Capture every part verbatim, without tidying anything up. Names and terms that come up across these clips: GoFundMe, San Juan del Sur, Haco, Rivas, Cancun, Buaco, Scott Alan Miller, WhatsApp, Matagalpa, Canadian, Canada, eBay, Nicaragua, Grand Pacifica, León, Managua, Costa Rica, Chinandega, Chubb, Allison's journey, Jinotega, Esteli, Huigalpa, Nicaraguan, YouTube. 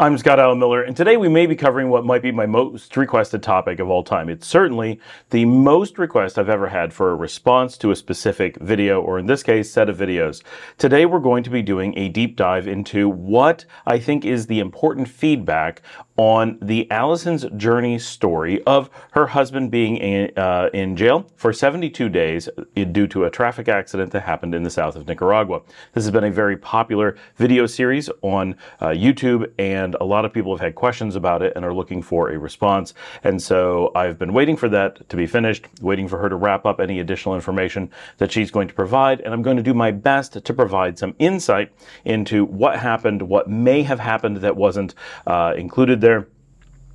I'm Scott Alan Miller, and today we may be covering what might be my most requested topic of all time. It's certainly the most request I've ever had for a response to a specific video, or in this case, set of videos. Today we're going to be doing a deep dive into what I think is the important feedback on the Allison's journey story of her husband being in, uh, in jail for seventy-two days due to a traffic accident that happened in the south of Nicaragua. This has been a very popular video series on uh, YouTube, and And a lot of people have had questions about it and are looking for a response. And so I've been waiting for that to be finished, waiting for her to wrap up any additional information that she's going to provide. And I'm going to do my best to provide some insight into what happened, what may have happened that wasn't uh, included there.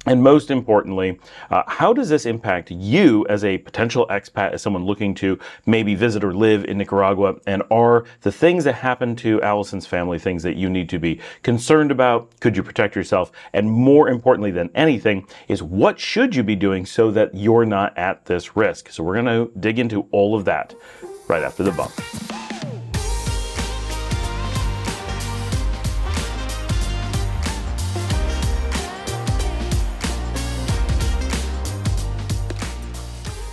And most importantly, uh, how does this impact you as a potential expat, as someone looking to maybe visit or live in Nicaragua? And are the things that happen to Allison's family things that you need to be concerned about? Could you protect yourself? And more importantly than anything is, what should you be doing so that you're not at this risk? So we're going to dig into all of that right after the bump.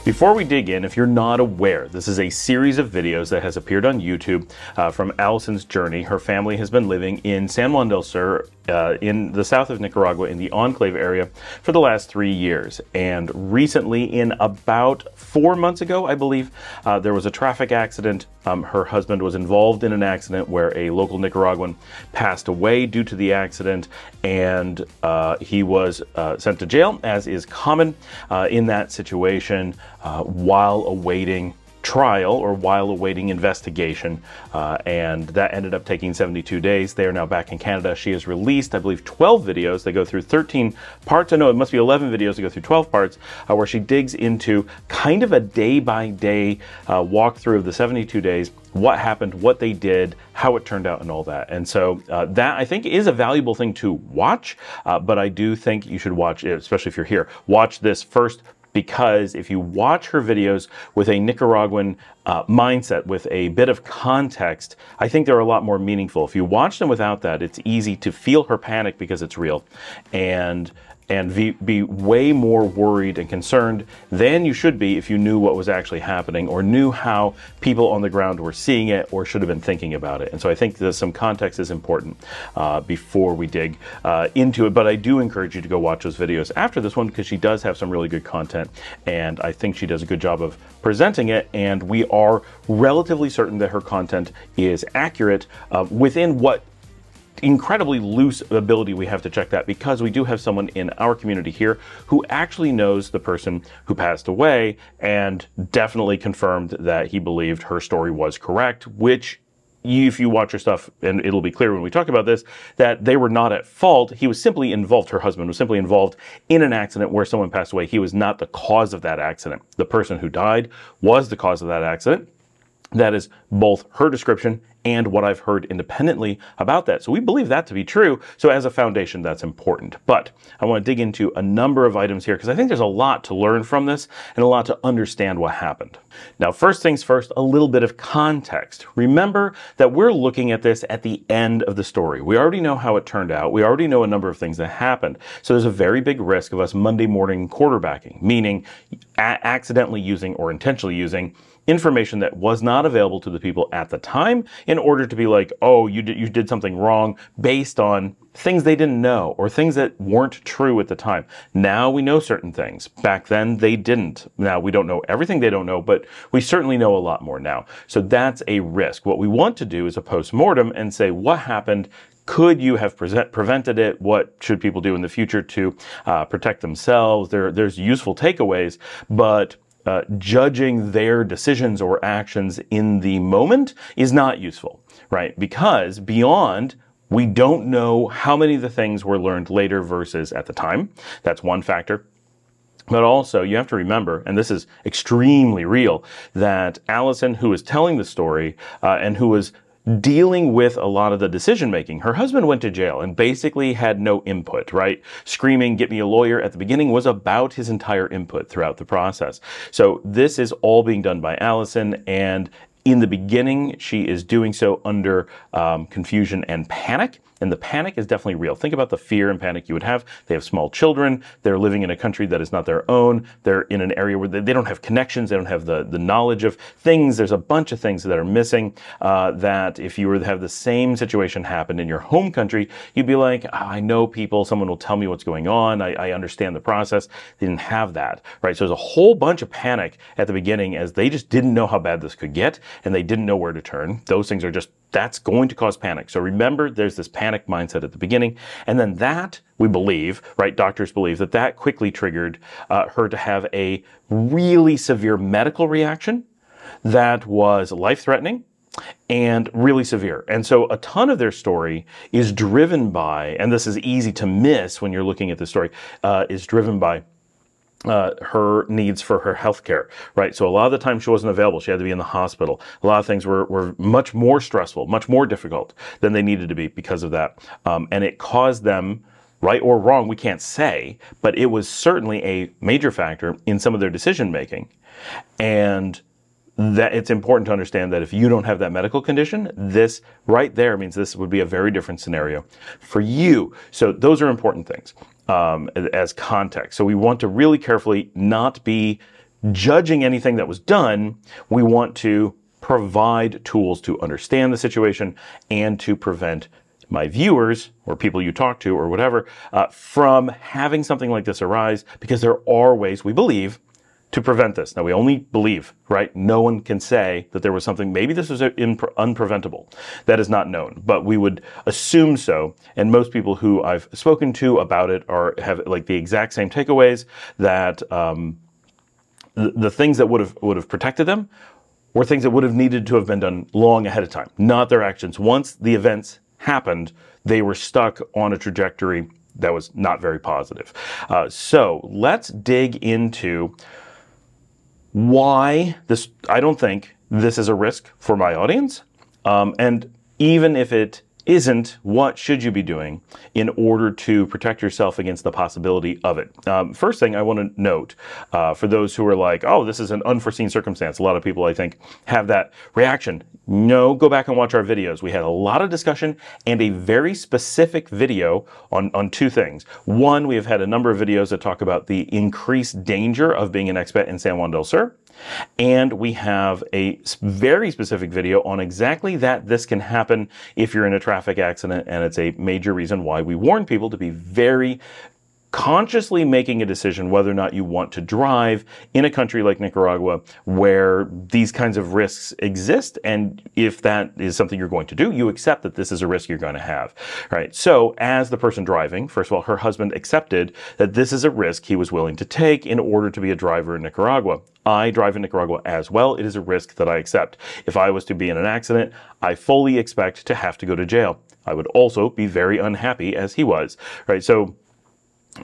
Before we dig in, if you're not aware, this is a series of videos that has appeared on YouTube uh, from Allison's journey. Her family has been living in San Juan del Sur, uh, in the south of Nicaragua, in the enclave area, for the last three years. And recently, in about four months ago, I believe, uh, there was a traffic accident. Um, her husband was involved in an accident where a local Nicaraguan passed away due to the accident, and uh, he was uh, sent to jail, as is common uh, in that situation. Uh, while awaiting trial or while awaiting investigation, uh, and that ended up taking seventy-two days. They are now back in Canada. She has released, I believe, twelve videos that go through thirteen parts. I know it must be eleven videos that go through twelve parts, uh, where she digs into kind of a day-by-day uh, walkthrough of the seventy-two days, what happened, what they did, how it turned out, and all that. And so uh, that, I think, is a valuable thing to watch, uh, but I do think you should watch it, especially if you're here. Watch this first, because if you watch her videos with a Nicaraguan uh, mindset, with a bit of context, I think they're a lot more meaningful. If you watch them without that, it's easy to feel her panic, because it's real, and and be, be way more worried and concerned than you should be if you knew what was actually happening, or knew how people on the ground were seeing it, or should have been thinking about it. And so I think that some context is important uh, before we dig uh, into it, but I do encourage you to go watch those videos after this one, because she does have some really good content, and I think she does a good job of presenting it, and we are relatively certain that her content is accurate uh, within what incredibly loose ability we have to check that, because we do have someone in our community here who actually knows the person who passed away and definitely confirmed that he believed her story was correct, which, if you watch her stuff, and it'll be clear when we talk about this, that they were not at fault. He was simply involved, her husband was simply involved in an accident where someone passed away. He was not the cause of that accident. The person who died was the cause of that accident. That is both her description and what I've heard independently about that. So we believe that to be true. So as a foundation, that's important. But I want to dig into a number of items here, because I think there's a lot to learn from this and a lot to understand what happened. Now, first things first, a little bit of context. Remember that we're looking at this at the end of the story. We already know how it turned out. We already know a number of things that happened. So there's a very big risk of us Monday morning quarterbacking, meaning accidentally using or intentionally using information that was not available to the people at the time, in order to be like, oh, you did, you did something wrong, based on things they didn't know, or things that weren't true at the time. Now we know certain things. Back then, they didn't. Now, we don't know everything they don't know, but we certainly know a lot more now. So that's a risk. What we want to do is a post-mortem and say, what happened? Could you have present, prevented it? What should people do in the future to uh, protect themselves? There, there's useful takeaways, but Uh, judging their decisions or actions in the moment is not useful, right? Because beyond, we don't know how many of the things were learned later versus at the time. That's one factor. But also, you have to remember, and this is extremely real, that Allison, who is telling the story uh, and who was dealing with a lot of the decision making. Her husband went to jail and basically had no input, right? Screaming, "Get me a lawyer" at the beginning was about his entire input throughout the process. So this is all being done by Allison, and in the beginning, she is doing so under um, confusion and panic. And the panic is definitely real. Think about the fear and panic you would have. They have small children. They're living in a country that is not their own. They're in an area where they don't have connections. They don't have the, the knowledge of things. There's a bunch of things that are missing uh, that if you were to have the same situation happen in your home country, you'd be like, oh, I know people. Someone will tell me what's going on. I, I understand the process. They didn't have that, right? So there's a whole bunch of panic at the beginning as they just didn't know how bad this could get and they didn't know where to turn. Those things are just, that's going to cause panic. So remember, there's this panic mindset at the beginning. And then that, we believe, right, doctors believe that that quickly triggered uh, her to have a really severe medical reaction that was life-threatening and really severe. And so a ton of their story is driven by, and this is easy to miss when you're looking at this story, uh, is driven by Uh, her needs for her health care, right? So a lot of the time she wasn't available. She had to be in the hospital. A lot of things were, were much more stressful, much more difficult than they needed to be because of that. Um, and it caused them, right or wrong, we can't say, but it was certainly a major factor in some of their decision making. And that it's important to understand that if you don't have that medical condition, this right there means this would be a very different scenario for you. So those are important things um, as context. So we want to really carefully not be judging anything that was done. We want to provide tools to understand the situation and to prevent my viewers or people you talk to or whatever uh, from having something like this arise, because there are ways we believe to prevent this. Now, we only believe, right? No one can say that there was something, maybe this was unpreventable. That is not known, but we would assume so. And most people who I've spoken to about it are have like the exact same takeaways, that um, the, the things that would have would have protected them were things that would have needed to have been done long ahead of time, not their actions. Once the events happened, they were stuck on a trajectory that was not very positive. Uh, so let's dig into why this, I don't think this is a risk for my audience. Um, and even if it isn't, what should you be doing in order to protect yourself against the possibility of it? Um, first thing I want to note, uh, for those who are like, oh, this is an unforeseen circumstance. A lot of people, I think, have that reaction. No, go back and watch our videos. We had a lot of discussion and a very specific video on, on two things. One, we have had a number of videos that talk about the increased danger of being an expat in San Juan del Sur. And we have a very specific video on exactly that. This can happen if you're in a traffic accident, and it's a major reason why we warn people to be very consciously making a decision whether or not you want to drive in a country like Nicaragua where these kinds of risks exist. And if that is something you're going to do, you accept that this is a risk you're going to have, right? So as the person driving, first of all, her husband accepted that this is a risk he was willing to take in order to be a driver in Nicaragua. I drive in Nicaragua as well. It is a risk that I accept. If I was to be in an accident, I fully expect to have to go to jail. I would also be very unhappy as he was, right? So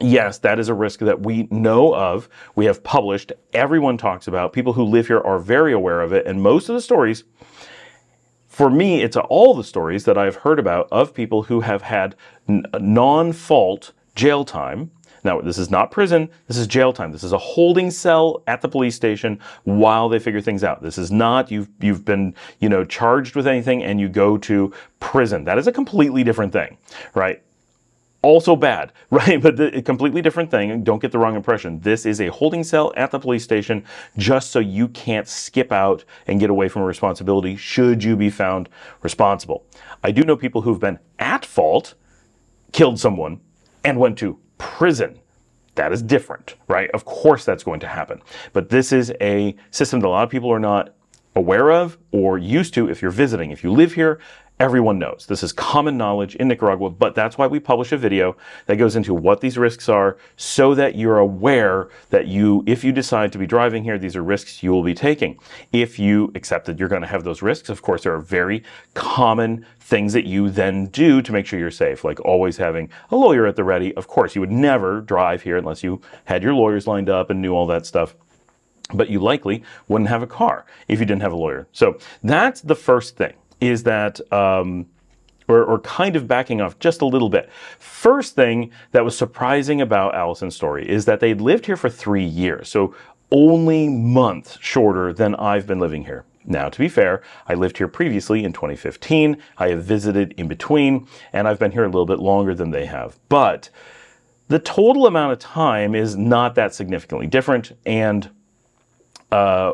yes, that is a risk that we know of. We have published, everyone talks about, people who live here are very aware of it. And most of the stories, for me, it's all the stories that I've heard about of people who have had non-fault jail time. Now, this is not prison. This is jail time. This is a holding cell at the police station while they figure things out. This is not you've you've been, you know, charged with anything and you go to prison. That is a completely different thing, right? Also bad, right? But a completely different thing. Don't get the wrong impression. This is a holding cell at the police station just so you can't skip out and get away from a responsibility should you be found responsible. I do know people who've been at fault, killed someone, and went to prison. That is different, right? Of course that's going to happen. But this is a system that a lot of people are not aware of or used to if you're visiting. If you live here, everyone knows. This is common knowledge in Nicaragua, but that's why we publish a video that goes into what these risks are so that you're aware that you, if you decide to be driving here, these are risks you will be taking. If you accept that you're going to have those risks, of course, there are very common things that you then do to make sure you're safe, like always having a lawyer at the ready. Of course, you would never drive here unless you had your lawyers lined up and knew all that stuff. But you likely wouldn't have a car if you didn't have a lawyer. So that's the first thing. Is that, um, or, or kind of backing off just a little bit. First thing that was surprising about Allison's story is that they'd lived here for three years, so only months shorter than I've been living here. Now, to be fair, I lived here previously in twenty fifteen, I have visited in between, and I've been here a little bit longer than they have. But the total amount of time is not that significantly different, and uh,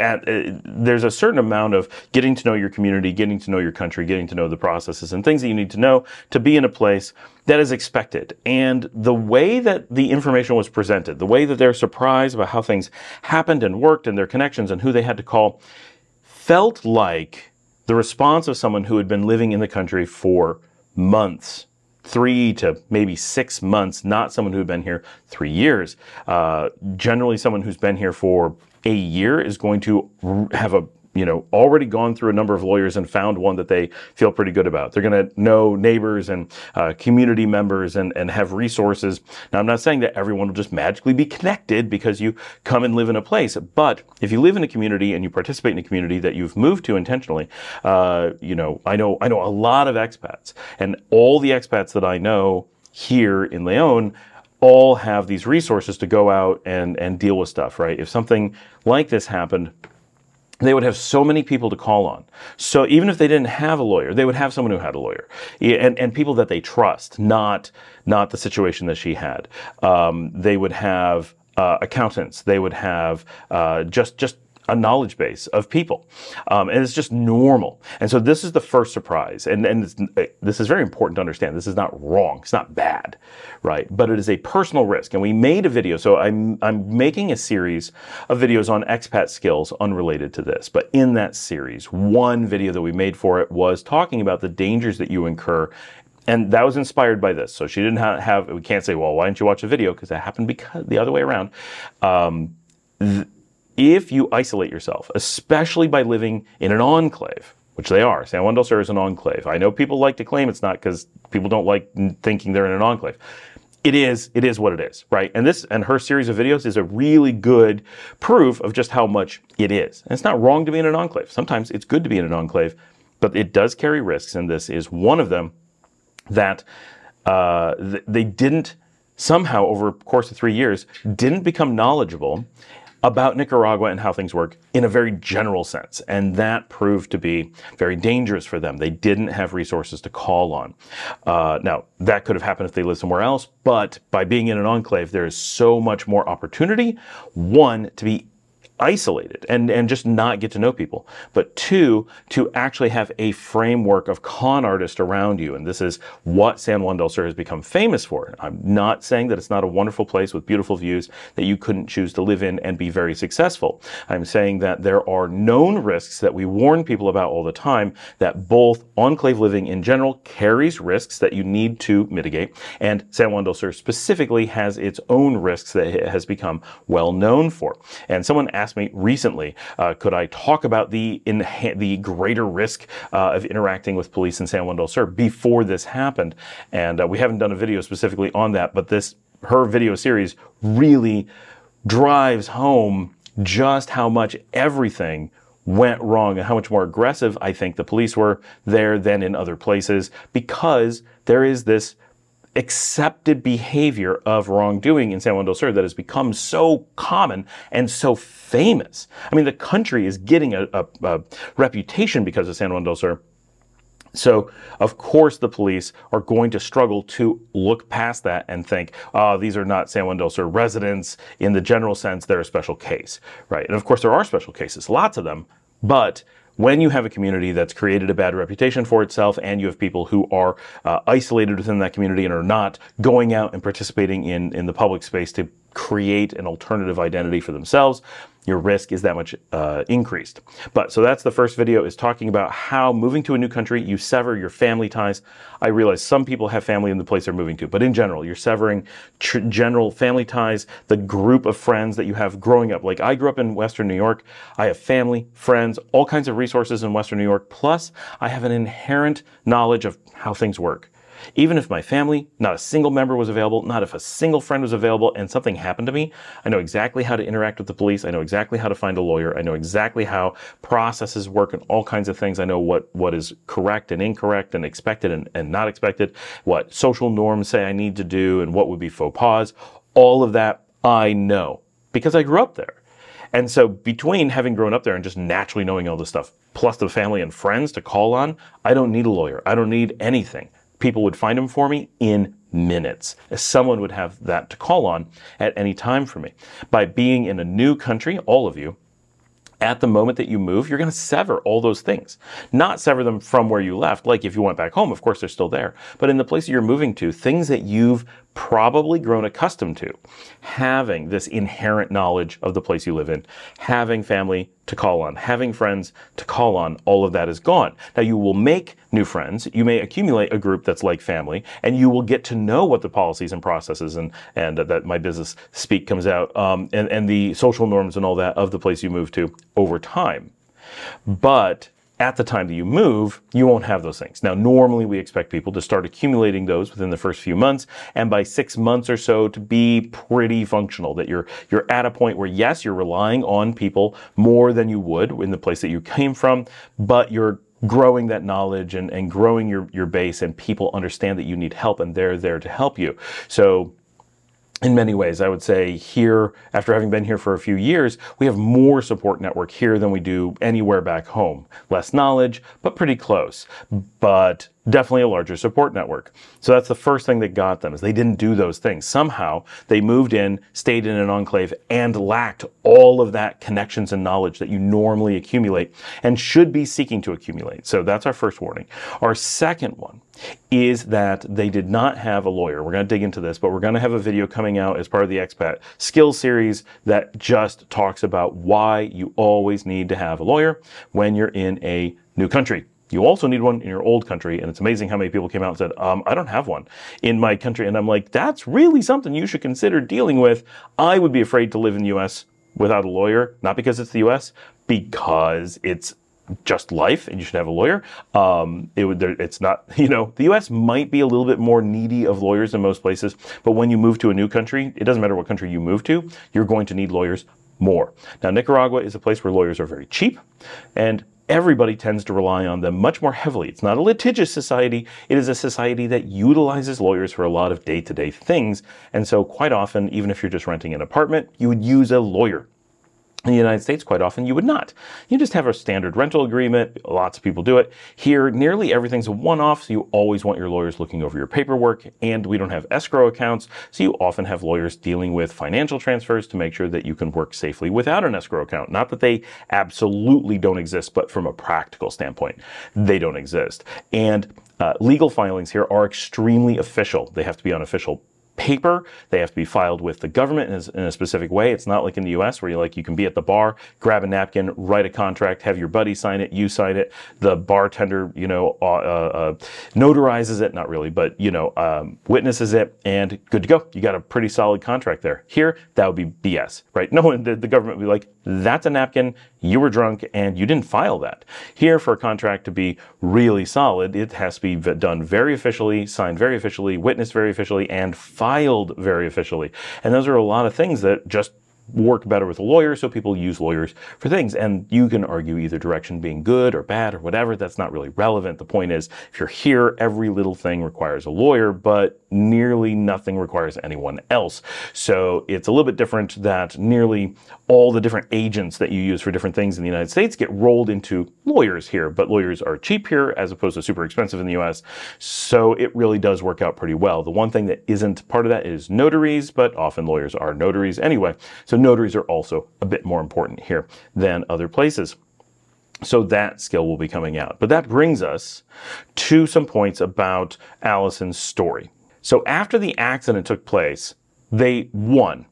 At, uh, there's a certain amount of getting to know your community, getting to know your country, getting to know the processes and things that you need to know to be in a place that is expected. And the way that the information was presented, the way that they're surprised about how things happened and worked and their connections and who they had to call, felt like the response of someone who had been living in the country for months, three to maybe six months, not someone who had been here three years. Uh, generally, someone who's been here for a year is going to have a, you know, already gone through a number of lawyers and found one that they feel pretty good about. They're going to know neighbors and uh, community members and, and have resources. Now, I'm not saying that everyone will just magically be connected because you come and live in a place, but if you live in a community and you participate in a community that you've moved to intentionally, uh, you know, I know, I know a lot of expats, and all the expats that I know here in León all have these resources to go out and, and deal with stuff, right? If something like this happened, they would have so many people to call on. So even if they didn't have a lawyer, they would have someone who had a lawyer, and, and people that they trust, not, not the situation that she had. Um, they would have uh, accountants. They would have uh, just, just a knowledge base of people. Um, and it's just normal. And so this is the first surprise. And, and it's, this is very important to understand. This is not wrong. It's not bad, right? But it is a personal risk. And we made a video. So I'm, I'm making a series of videos on expat skills unrelated to this. But in that series, one video that we made for it was talking about the dangers that you incur. And that was inspired by this. So she didn't have, have we can't say, well, why didn't you watch a video? Because that happened because the other way around. Um, If you isolate yourself, especially by living in an enclave, which they are, San Juan del Sur is an enclave. I know people like to claim it's not because people don't like thinking they're in an enclave. It is, it is what it is, right? And this and her series of videos is a really good proof of just how much it is. And it's not wrong to be in an enclave. Sometimes it's good to be in an enclave, but it does carry risks, and this is one of them that uh, th they didn't somehow over a course of three years didn't become knowledgeable about Nicaragua and how things work in a very general sense. And that proved to be very dangerous for them. They didn't have resources to call on. Uh, now, that could have happened if they lived somewhere else, but by being in an enclave, there is so much more opportunity, one, to be isolated and, and just not get to know people, but two, to actually have a framework of con artists around you. And this is what San Juan del Sur has become famous for. I'm not saying that it's not a wonderful place with beautiful views that you couldn't choose to live in and be very successful. I'm saying that there are known risks that we warn people about all the time, that both enclave living in general carries risks that you need to mitigate, and San Juan del Sur specifically has its own risks that it has become well known for. And someone asked me recently, uh, could I talk about the in the greater risk uh, of interacting with police in San Juan del Sur before this happened? And uh, we haven't done a video specifically on that, but this her video series really drives home just how much everything went wrong and how much more aggressive I think the police were there than in other places, because there is this accepted behavior of wrongdoing in San Juan del Sur that has become so common and so famous. I mean, the country is getting a, a, a reputation because of San Juan del Sur. So, of course, the police are going to struggle to look past that and think, oh, these are not San Juan del Sur residents in the general sense. They're a special case, right? And of course, there are special cases, lots of them, but when you have a community that's created a bad reputation for itself, and you have people who are uh, isolated within that community and are not going out and participating in, in the public space to create an alternative identity for themselves, your risk is that much uh, increased. But so that's the first video, is talking about how moving to a new country, you sever your family ties. I realize some people have family in the place they're moving to, but in general, you're severing tr general family ties, the group of friends that you have growing up. Like I grew up in Western New York. I have family, friends, all kinds of resources in Western New York. Plus, I have an inherent knowledge of how things work. Even if my family, not a single member was available, not if a single friend was available, and something happened to me, I know exactly how to interact with the police. I know exactly how to find a lawyer. I know exactly how processes work and all kinds of things. I know what, what is correct and incorrect and expected and, and not expected, what social norms say I need to do and what would be faux pas. All of that I know because I grew up there. And so between having grown up there and just naturally knowing all this stuff, plus the family and friends to call on, I don't need a lawyer. I don't need anything. People would find them for me in minutes. Someone would have that to call on at any time for me. By being in a new country, all of you, at the moment that you move, you're going to sever all those things. Not sever them from where you left. Like if you went back home, of course, they're still there. But in the place that you're moving to, things that you've probably grown accustomed to, having this inherent knowledge of the place you live in, having family to call on, having friends to call on, all of that is gone. Now, you will make new friends. You may accumulate a group that's like family, and you will get to know what the policies and processes and, and uh, that my business speak comes out, um, and, and the social norms and all that of the place you move to over time. But at the time that you move, you won't have those things. Now, normally we expect people to start accumulating those within the first few months, and by six months or so to be pretty functional, that you're you're at a point where, yes, you're relying on people more than you would in the place that you came from, but you're growing that knowledge and, and growing your, your base, and people understand that you need help and they're there to help you. So in many ways, I would say here, after having been here for a few years, we have more support network here than we do anywhere back home. Less knowledge, but pretty close. But definitely a larger support network. So that's the first thing that got them, is they didn't do those things. Somehow they moved in, stayed in an enclave, and lacked all of that connections and knowledge that you normally accumulate and should be seeking to accumulate. So that's our first warning. Our second one is that they did not have a lawyer. We're going to dig into this, but we're going to have a video coming out as part of the Expat Skills series that just talks about why you always need to have a lawyer when you're in a new country. You also need one in your old country, and it's amazing how many people came out and said, um, I don't have one in my country. And I'm like, that's really something you should consider dealing with. I would be afraid to live in the U S without a lawyer, not because it's the U S, because it's just life and you should have a lawyer. Um, it would, it's not, you know, the U S might be a little bit more needy of lawyers than most places, but when you move to a new country, it doesn't matter what country you move to, you're going to need lawyers more. Now, Nicaragua is a place where lawyers are very cheap, and everybody tends to rely on them much more heavily. It's not a litigious society. It is a society that utilizes lawyers for a lot of day-to-day things. And so quite often, even if you're just renting an apartment, you would use a lawyer. In the United States, quite often you would not. You just have a standard rental agreement. Lots of people do it. Here, nearly everything's a one-off, so you always want your lawyers looking over your paperwork, and we don't have escrow accounts, so you often have lawyers dealing with financial transfers to make sure that you can work safely without an escrow account. Not that they absolutely don't exist, but from a practical standpoint, they don't exist. And uh, legal filings here are extremely official. They have to be on official paper. They have to be filed with the government in a specific way. It's not like in the U S where you like you can be at the bar, grab a napkin, write a contract, have your buddy sign it, you sign it. The bartender, you know, uh, uh, notarizes it, not really, but you know, um, witnesses it, and good to go. You got a pretty solid contract there. Here, that would be B S, right? No one, the, the government would be like, that's a napkin. You were drunk and you didn't file that. Here, for a contract to be really solid, it has to be done very officially, signed very officially, witnessed very officially, and filed very officially. And those are a lot of things that just work better with a lawyer, so people use lawyers for things. And you can argue either direction, being good or bad or whatever. That's not really relevant. The point is, if you're here, every little thing requires a lawyer, but nearly nothing requires anyone else. So it's a little bit different that nearly all the different agents that you use for different things in the United States get rolled into lawyers here, but lawyers are cheap here as opposed to super expensive in the U S. So it really does work out pretty well. The one thing that isn't part of that is notaries, but often lawyers are notaries anyway. So notaries are also a bit more important here than other places. So that skill will be coming out. But that brings us to some points about Allison's story. So after the accident took place, they, one,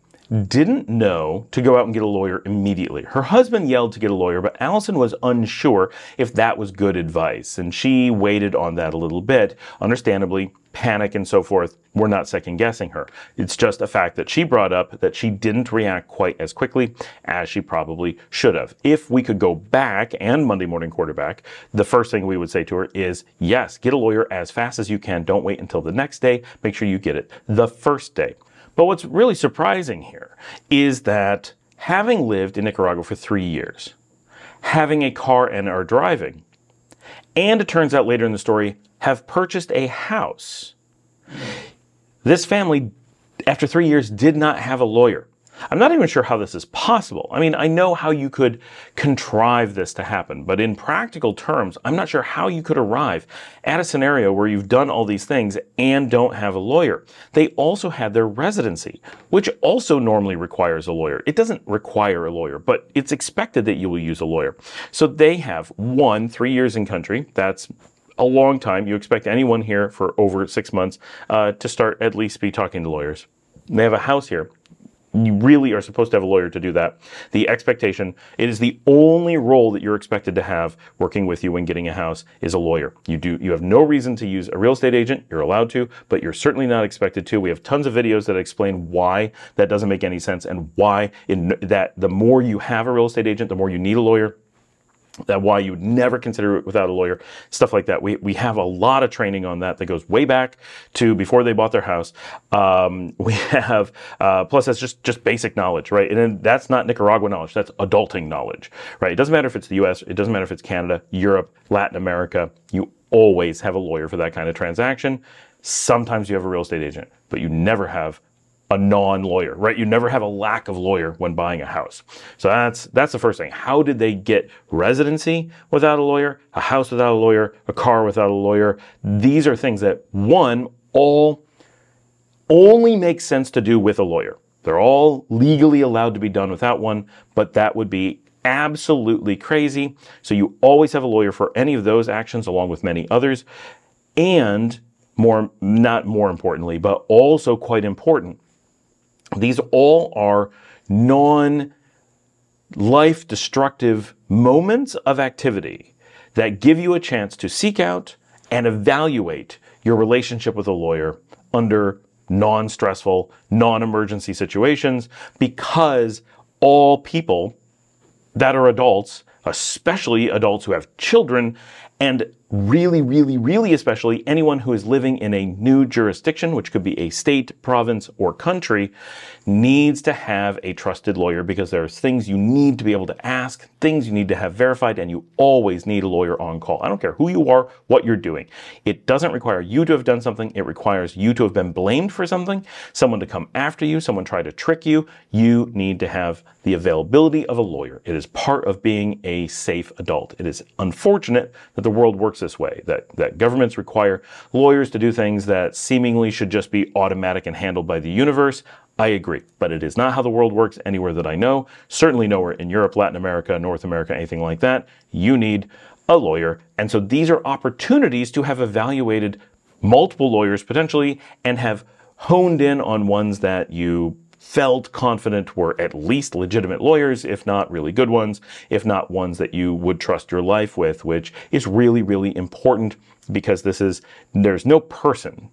didn't know to go out and get a lawyer immediately. Her husband yelled to get a lawyer, but Allison was unsure if that was good advice, and she waited on that a little bit. Understandably, panic and so forth, we're not second-guessing her. It's just a fact that she brought up that she didn't react quite as quickly as she probably should have. If we could go back and Monday morning quarterback, the first thing we would say to her is, yes, get a lawyer as fast as you can. Don't wait until the next day. Make sure you get it the first day. But what's really surprising here is that having lived in Nicaragua for three years, having a car and are driving, and it turns out later in the story, have purchased a house. This family, after three years, did not have a lawyer. I'm not even sure how this is possible. I mean, I know how you could contrive this to happen, but in practical terms, I'm not sure how you could arrive at a scenario where you've done all these things and don't have a lawyer. They also had their residency, which also normally requires a lawyer. It doesn't require a lawyer, but it's expected that you will use a lawyer. So they have one, three years in country. That's a long time. You expect anyone here for over six months uh, to start at least be talking to lawyers. They have a house here. You really are supposed to have a lawyer to do that. The expectation, it is the only role that you're expected to have working with you when getting a house is a lawyer. You do, you have no reason to use a real estate agent. You're allowed to, but you're certainly not expected to. We have tons of videos that explain why that doesn't make any sense and why in that the more you have a real estate agent, the more you need a lawyer. That's why you would never consider it without a lawyer, stuff like that. We, we have a lot of training on that that goes way back to before they bought their house. Um, we have, uh, plus that's just, just basic knowledge, right? And then that's not Nicaragua knowledge, that's adulting knowledge, right? It doesn't matter if it's the U S, it doesn't matter if it's Canada, Europe, Latin America, you always have a lawyer for that kind of transaction. Sometimes you have a real estate agent, but you never have a non-lawyer, right? You never have a lack of lawyer when buying a house. So that's that's the first thing. How did they get residency without a lawyer, a house without a lawyer, a car without a lawyer? These are things that, one, all only make sense to do with a lawyer. They're all legally allowed to be done without one, but that would be absolutely crazy. So you always have a lawyer for any of those actions, along with many others. And more, not more importantly, but also quite important, these all are non-life-destructive moments of activity that give you a chance to seek out and evaluate your relationship with a lawyer under non-stressful, non-emergency situations, because all people that are adults, especially adults who have children, and really, really, really especially anyone who is living in a new jurisdiction, which could be a state, province, or country, needs to have a trusted lawyer, because there are things you need to be able to ask, things you need to have verified, and you always need a lawyer on call. I don't care who you are, what you're doing. It doesn't require you to have done something. It requires you to have been blamed for something, someone to come after you, someone try to trick you. You need to have the availability of a lawyer. It is part of being a safe adult. It is unfortunate that the world works this way, that, that governments require lawyers to do things that seemingly should just be automatic and handled by the universe. I agree, but it is not how the world works anywhere that I know, certainly nowhere in Europe, Latin America, North America, anything like that. You need a lawyer. And so these are opportunities to have evaluated multiple lawyers potentially and have honed in on ones that you felt confident were at least legitimate lawyers, if not really good ones, if not ones that you would trust your life with, which is really, really important, because this is, there's no person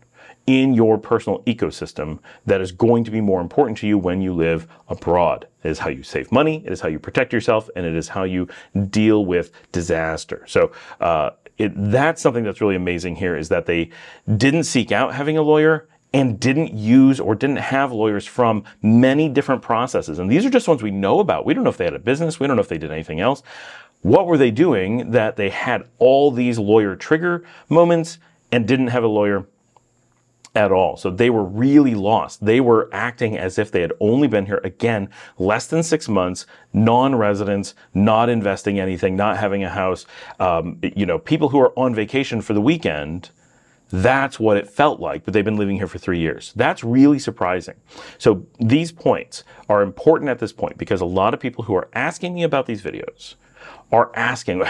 in your personal ecosystem that is going to be more important to you when you live abroad. It is how you save money, it is how you protect yourself, and it is how you deal with disaster. So uh, it, that's something that's really amazing here, is that they didn't seek out having a lawyer and didn't use or didn't have lawyers from many different processes. And these are just ones we know about. We don't know if they had a business. We don't know if they did anything else. What were they doing that they had all these lawyer trigger moments and didn't have a lawyer at all? So they were really lost. They were acting as if they had only been here, again, less than six months, non-residents, not investing anything, not having a house. Um, you know, people who are on vacation for the weekend, that's what it felt like, but they've been living here for three years. That's really surprising. So these points are important at this point, because a lot of people who are asking me about these videos are asking,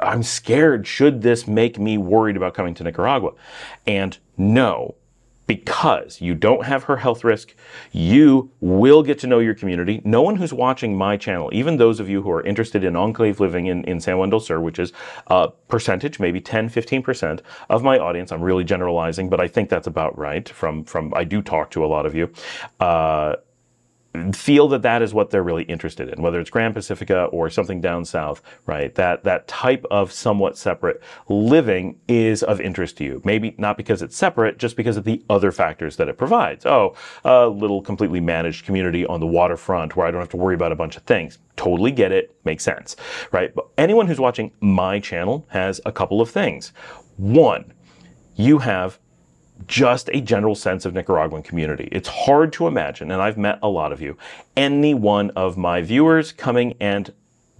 I'm scared, should this make me worried about coming to Nicaragua? And no, because you don't have her health risk, you will get to know your community. No one who's watching my channel, even those of you who are interested in enclave living in, in San Juan del Sur, which is a percentage, maybe ten, fifteen percent of my audience. I'm really generalizing, but I think that's about right from, from I do talk to a lot of you. Uh, feel that that is what they're really interested in, whether it's Grand Pacifica or something down south, right? That, that type of somewhat separate living is of interest to you. Maybe not because it's separate, just because of the other factors that it provides. Oh, a little completely managed community on the waterfront where I don't have to worry about a bunch of things. Totally get it, makes sense, right? But anyone who's watching my channel has a couple of things. One, you have just a general sense of Nicaraguan community. It's hard to imagine, and I've met a lot of you, any one of my viewers coming and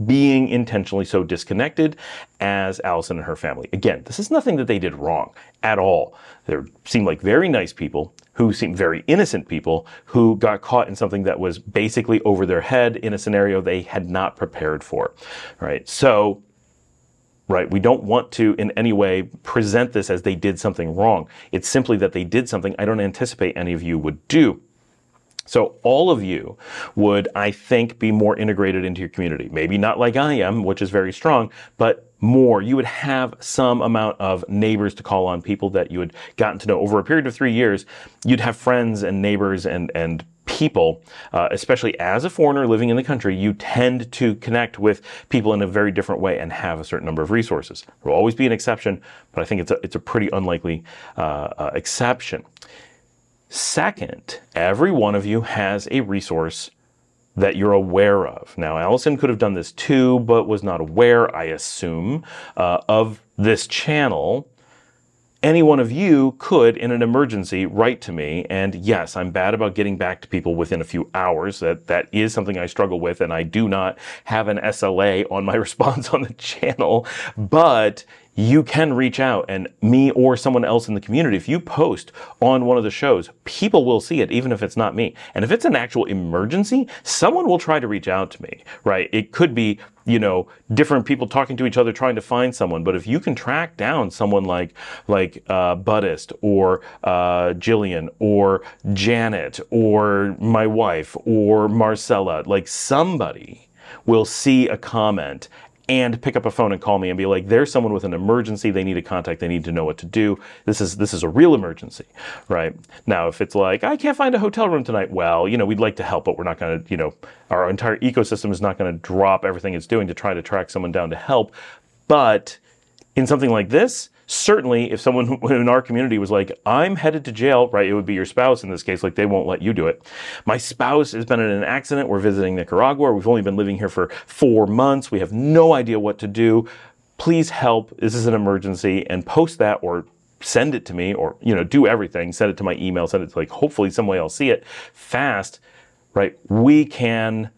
being intentionally so disconnected as Allison and her family. Again, this is nothing that they did wrong at all. They seem like very nice people who seem very innocent people who got caught in something that was basically over their head in a scenario they had not prepared for. All right, so right, we don't want to in any way present this as they did something wrong. It's simply that they did something I don't anticipate any of you would do. So all of you would, I think, be more integrated into your community. Maybe not like I am, which is very strong, but more. You would have some amount of neighbors to call on, people that you had gotten to know over a period of three years. You'd have friends and neighbors and, and people, uh, especially as a foreigner living in the country, you tend to connect with people in a very different way and have a certain number of resources. There will always be an exception, but I think it's a, it's a pretty unlikely uh, uh, exception. Second, every one of you has a resource that you're aware of. Now, Allison could have done this too, but was not aware, I assume, uh, of this channel. Any one of you could, in an emergency, write to me. And yes, I'm bad about getting back to people within a few hours. That, that is something I struggle with, and I do not have an S L A on my response on the channel. But you can reach out, and me or someone else in the community, if you post on one of the shows, people will see it, even if it's not me. And if it's an actual emergency, someone will try to reach out to me, right? It could be, you know, different people talking to each other, trying to find someone. But if you can track down someone like like uh, Buddhist or uh, Jillian or Janet or my wife or Marcella, like somebody will see a comment and pick up a phone and call me and be like, there's someone with an emergency, they need a contact, they need to know what to do. This is, this is a real emergency, right? Now, if it's like, I can't find a hotel room tonight, well, you know, we'd like to help, but we're not gonna, you know, our entire ecosystem is not gonna drop everything it's doing to try to track someone down to help. But in something like this, certainly if someone in our community was like, I'm headed to jail, right, it would be your spouse in this case, like they won't let you do it. My spouse has been in an accident, we're visiting Nicaragua, we've only been living here for four months, we have no idea what to do, please help, this is an emergency, and post that or send it to me or, you know, do everything, send it to my email, send it to like, hopefully some way I'll see it fast, right? We can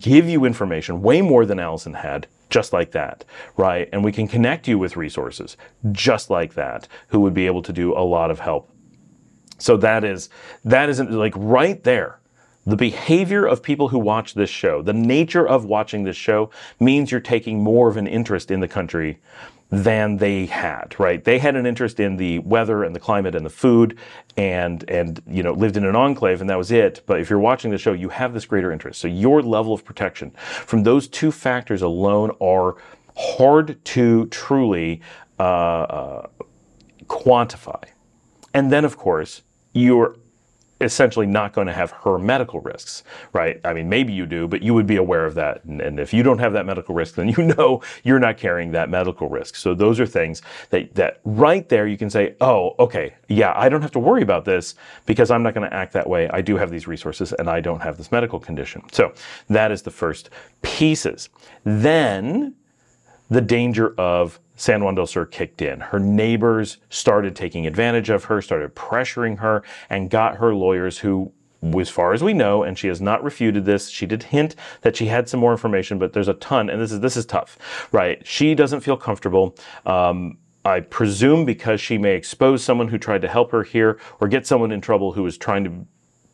give you information way more than Allison had, just like that, right? And we can connect you with resources just like that who would be able to do a lot of help. So that is, that isn't like right there. The behavior of people who watch this show, the nature of watching this show means you're taking more of an interest in the country than they had, right? They had an interest in the weather and the climate and the food and, and, you know, lived in an enclave and that was it. But if you're watching the show, you have this greater interest. So your level of protection from those two factors alone are hard to truly uh, uh, quantify. And then, of course, you're essentially not going to have her medical risks, right? I mean, maybe you do, but you would be aware of that. And, and if you don't have that medical risk, then you know you're not carrying that medical risk. So those are things that, that right there you can say, oh, okay, yeah, I don't have to worry about this because I'm not going to act that way. I do have these resources and I don't have this medical condition. So that is the first pieces. Then the danger of San Juan del Sur kicked in. Her neighbors started taking advantage of her, started pressuring her, and got her lawyers who, as far as we know, and she has not refuted this, she did hint that she had some more information, but there's a ton, and this is, this is tough, right? She doesn't feel comfortable. Um, I presume because she may expose someone who tried to help her here or get someone in trouble who was trying to,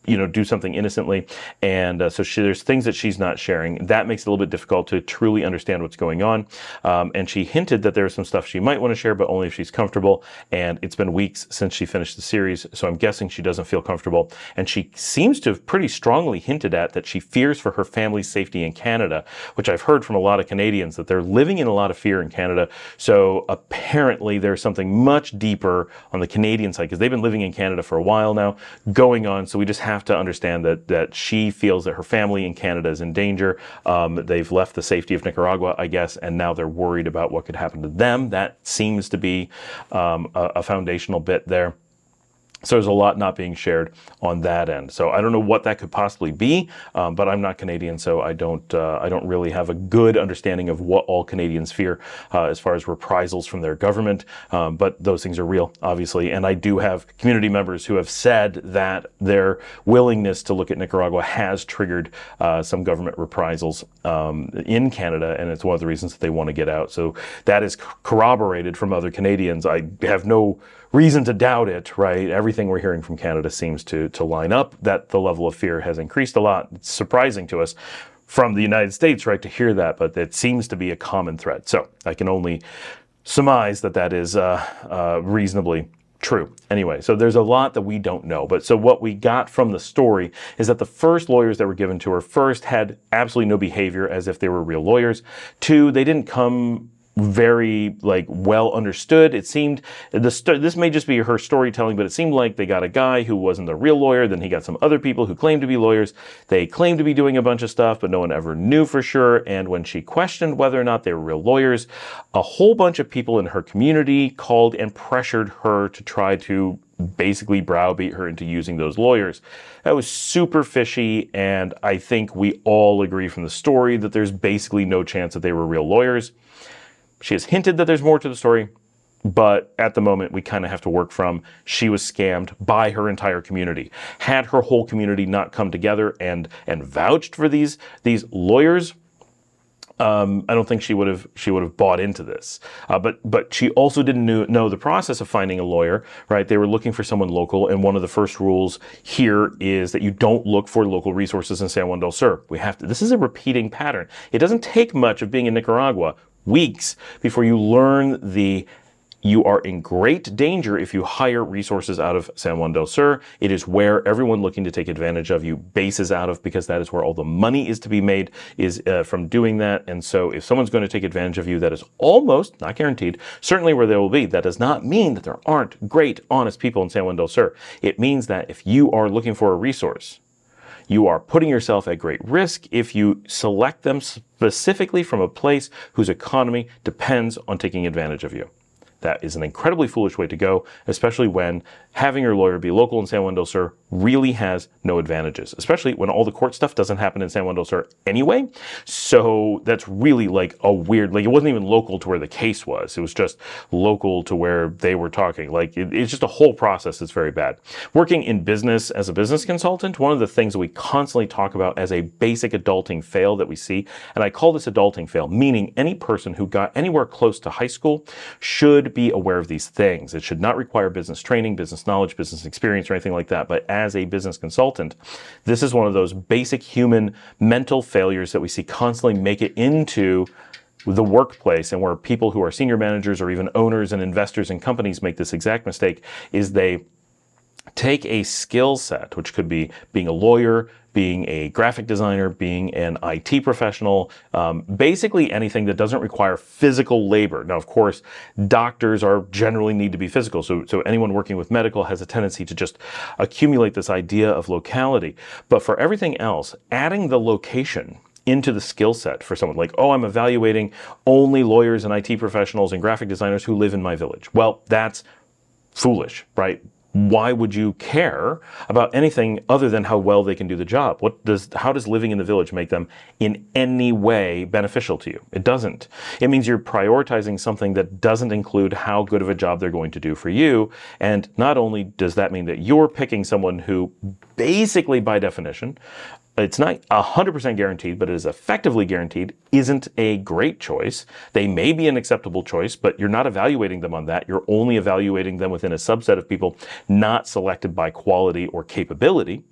you know, do something innocently. And uh, so she, there's things that she's not sharing. That makes it a little bit difficult to truly understand what's going on. Um, and she hinted that there's some stuff she might want to share, but only if she's comfortable. And it's been weeks since she finished the series, so I'm guessing she doesn't feel comfortable. And she seems to have pretty strongly hinted at that she fears for her family's safety in Canada, which I've heard from a lot of Canadians that they're living in a lot of fear in Canada. So apparently there's something much deeper on the Canadian side, because they've been living in Canada for a while now, going on. So we just have have to understand that that she feels that her family in Canada is in danger. Um, they've left the safety of Nicaragua, I guess, and now they're worried about what could happen to them. That seems to be um, a, a foundational bit there. So there's a lot not being shared on that end. So I don't know what that could possibly be, um, but I'm not Canadian, so I don't uh, I don't really have a good understanding of what all Canadians fear uh, as far as reprisals from their government. Um, but those things are real, obviously. And I do have community members who have said that their willingness to look at Nicaragua has triggered uh, some government reprisals um, in Canada, and it's one of the reasons that they want to get out. So that is corroborated from other Canadians. I have no reason to doubt it, right? Everything we're hearing from Canada seems to to line up, that the level of fear has increased a lot. It's surprising to us from the United States, right, to hear that, but it seems to be a common thread. So I can only surmise that that is uh, uh, reasonably true. Anyway, so there's a lot that we don't know. But so what we got from the story is that the first lawyers that were given to her, first, had absolutely no behavior as if they were real lawyers. Two, they didn't come very like well understood. It seemed the sto this may just be her storytelling, but it seemed like they got a guy who wasn't the real lawyer, then he got some other people who claimed to be lawyers. They claimed to be doing a bunch of stuff, but no one ever knew for sure. And when she questioned whether or not they were real lawyers, a whole bunch of people in her community called and pressured her to try to basically browbeat her into using those lawyers. That was super fishy, and I think we all agree from the story that there's basically no chance that they were real lawyers. She has hinted that there's more to the story, but at the moment we kind of have to work from she was scammed by her entire community. Had her whole community not come together and and vouched for these these lawyers, um, I don't think she would have she would have bought into this. Uh, but but she also didn't knew, know the process of finding a lawyer, right? They were looking for someone local, and one of the first rules here is that you don't look for local resources in San Juan del Sur. We have to. This is a repeating pattern. It doesn't take much of being in Nicaragua. Weeks before you learn the you are in great danger if you hire resources out of San Juan del Sur. It is where everyone looking to take advantage of you bases out of, because that is where all the money is to be made, is uh, from doing that. And so if someone's going to take advantage of you, that is almost, not guaranteed, certainly where they will be. That does not mean that there aren't great, honest people in San Juan del Sur. It means that if you are looking for a resource, you are putting yourself at great risk if you select them specifically from a place whose economy depends on taking advantage of you. That is an incredibly foolish way to go, especially when having your lawyer be local in San Juan del Sur really has no advantages, especially when all the court stuff doesn't happen in San Juan del Sur anyway. So that's really like a weird, like it wasn't even local to where the case was. It was just local to where they were talking. Like it, it's just a whole process that's very bad. Working in business as a business consultant, one of the things that we constantly talk about as a basic adulting fail that we see, and I call this adulting fail, meaning any person who got anywhere close to high school should be aware of these things. It should not require business training, business knowledge, business experience, or anything like that. But as a business consultant, this is one of those basic human mental failures that we see constantly make it into the workplace, and where people who are senior managers or even owners and investors in companies make this exact mistake, is they take a skill set, which could be being a lawyer, being a graphic designer, being an I T professional, um, basically anything that doesn't require physical labor. Now, of course, doctors are generally need to be physical. So, so anyone working with medical has a tendency to just accumulate this idea of locality. But for everything else, adding the location into the skill set for someone like, oh, I'm evaluating only lawyers and I T professionals and graphic designers who live in my village. Well, that's foolish, right? Why would you care about anything other than how well they can do the job? What does, how does living in the village make them in any way beneficial to you? It doesn't. It means you're prioritizing something that doesn't include how good of a job they're going to do for you. And not only does that mean that you're picking someone who basically by definition, it's not one hundred percent guaranteed, but it is effectively guaranteed, isn't a great choice. They may be an acceptable choice, but you're not evaluating them on that. You're only evaluating them within a subset of people not selected by quality or capability.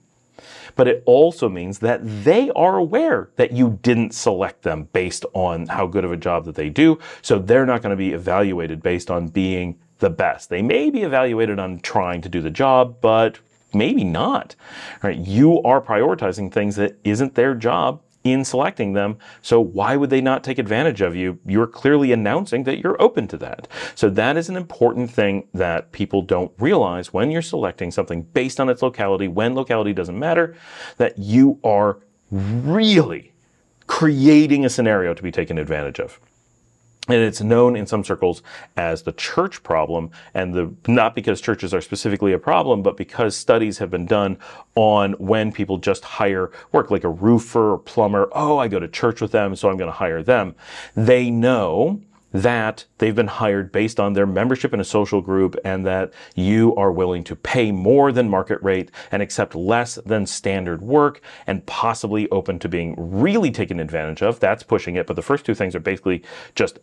But it also means that they are aware that you didn't select them based on how good of a job that they do. So they're not going to be evaluated based on being the best. They may be evaluated on trying to do the job, but maybe not. All right, you are prioritizing things that isn't their job in selecting them. So why would they not take advantage of you? You're clearly announcing that you're open to that. So that is an important thing that people don't realize when you're selecting something based on its locality, when locality doesn't matter, that you are really creating a scenario to be taken advantage of. And it's known in some circles as the church problem, and the not because churches are specifically a problem, but because studies have been done on when people just hire work, like a roofer or plumber. Oh, I go to church with them, so I'm going to hire them. They know that they've been hired based on their membership in a social group, and that you are willing to pay more than market rate and accept less than standard work, and possibly open to being really taken advantage of. That's pushing it, but the first two things are basically just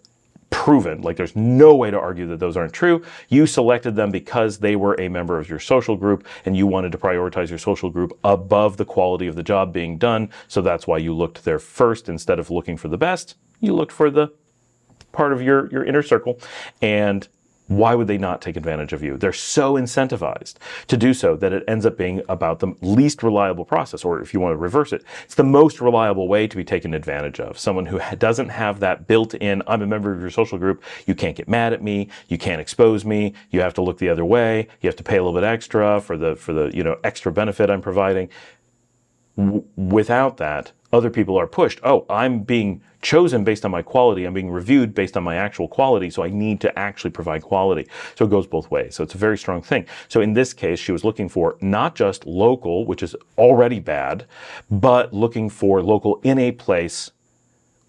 proven. Like, there's no way to argue that those aren't true. You selected them because they were a member of your social group, and you wanted to prioritize your social group above the quality of the job being done, so that's why you looked there first. Instead of looking for the best, you looked for the part of your, your inner circle. And why would they not take advantage of you? They're so incentivized to do so that it ends up being about the least reliable process, or if you want to reverse it, it's the most reliable way to be taken advantage of. Someone who doesn't have that built in, I'm a member of your social group, you can't get mad at me, you can't expose me, you have to look the other way, you have to pay a little bit extra for the, for the, you know, extra benefit I'm providing. W- without that, other people are pushed. Oh, I'm being chosen based on my quality. I'm being reviewed based on my actual quality. So I need to actually provide quality. So it goes both ways. So it's a very strong thing. So in this case, she was looking for not just local, which is already bad, but looking for local in a place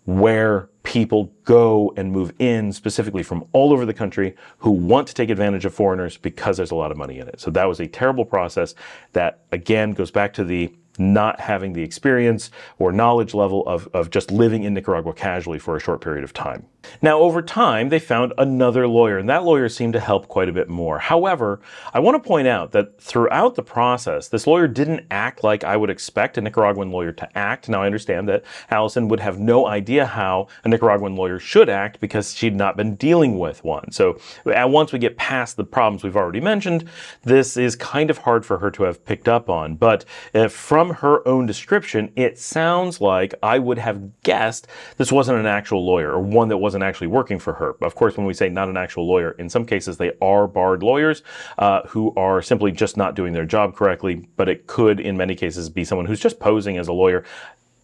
where people go and move in, specifically from all over the country, who want to take advantage of foreigners because there's a lot of money in it. So that was a terrible process that, again, goes back to the not having the experience or knowledge level of, of just living in Nicaragua casually for a short period of time. Now, over time, they found another lawyer, and that lawyer seemed to help quite a bit more. However, I want to point out that throughout the process, this lawyer didn't act like I would expect a Nicaraguan lawyer to act. Now, I understand that Allison would have no idea how a Nicaraguan lawyer should act because she'd not been dealing with one. So once we get past the problems we've already mentioned, this is kind of hard for her to have picked up on. But if from her own description, it sounds like I would have guessed this wasn't an actual lawyer, or one that wasn't wasn't actually working for her. Of course, when we say not an actual lawyer, in some cases they are barred lawyers uh, who are simply just not doing their job correctly, but it could in many cases be someone who's just posing as a lawyer.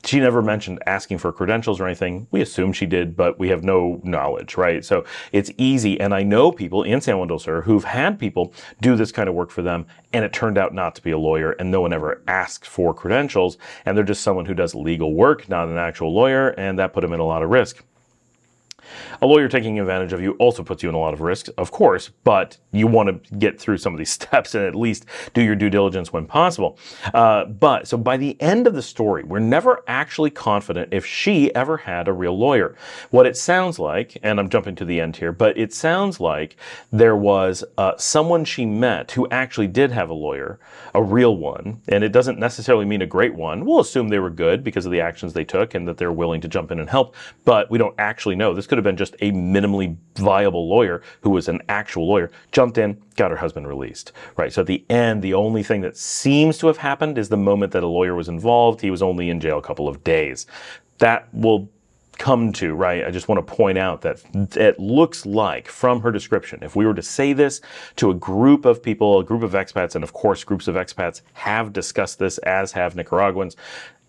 She never mentioned asking for credentials or anything. We assume she did, but we have no knowledge, right? So it's easy, and I know people in San Juan del Sur who've had people do this kind of work for them, and it turned out not to be a lawyer, and no one ever asked for credentials, and they're just someone who does legal work, not an actual lawyer, and that put them in a lot of risk. A lawyer taking advantage of you also puts you in a lot of risks, of course, but you want to get through some of these steps and at least do your due diligence when possible. Uh, but so by the end of the story, we're never actually confident if she ever had a real lawyer. What it sounds like, and I'm jumping to the end here, but it sounds like there was uh, someone she met who actually did have a lawyer, a real one, and it doesn't necessarily mean a great one. We'll assume they were good because of the actions they took and that they're willing to jump in and help, but we don't actually know. This could have been just a minimally viable lawyer who was an actual lawyer, jumped in, got her husband released, right? So at the end, the only thing that seems to have happened is the moment that a lawyer was involved. He was only in jail a couple of days. That will come to, right? I just want to point out that it looks like, from her description, if we were to say this to a group of people, a group of expats, and of course groups of expats have discussed this, as have Nicaraguans,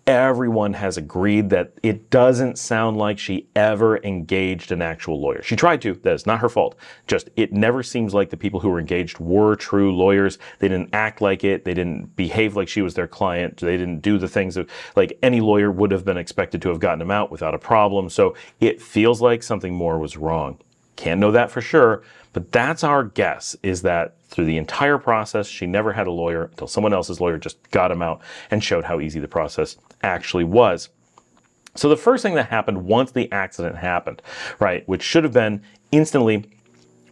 everyone has agreed that it doesn't sound like she ever engaged an actual lawyer. She tried to, that is not her fault. Just, it never seems like the people who were engaged were true lawyers. They didn't act like it. They didn't behave like she was their client. They didn't do the things that, like, any lawyer would have been expected to have gotten them out without a problem. So it feels like something more was wrong. Can't know that for sure, but that's our guess, is that through the entire process, she never had a lawyer until someone else's lawyer just got him out and showed how easy the process actually was. So the first thing that happened once the accident happened, right, which should have been instantly,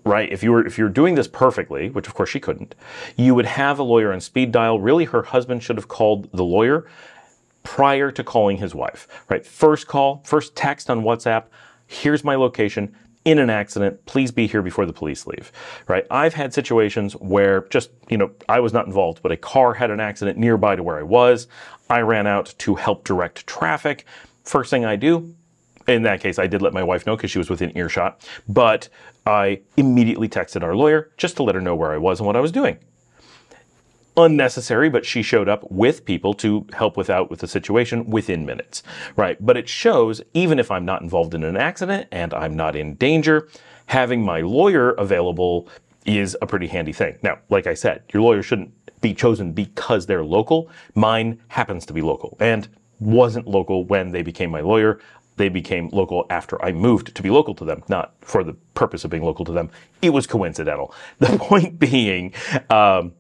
right, if you were if you're doing this perfectly, which of course she couldn't, you would have a lawyer on speed dial. Really, her husband should have called the lawyer prior to calling his wife, right? First call, first text on WhatsApp, here's my location. In an accident, please be here before the police leave, right? I've had situations where just, you know, I was not involved, but a car had an accident nearby to where I was. I ran out to help direct traffic. First thing I do, in that case, I did let my wife know because she was within earshot, but I immediately texted our lawyer just to let her know where I was and what I was doing. unnecessary, but she showed up with people to help with out with the situation within minutes, right? But it shows, even if I'm not involved in an accident and I'm not in danger, having my lawyer available is a pretty handy thing. Now, like I said, your lawyer shouldn't be chosen because they're local. Mine happens to be local and wasn't local when they became my lawyer. They became local after I moved to be local to them, not for the purpose of being local to them. It was coincidental. The point being, um,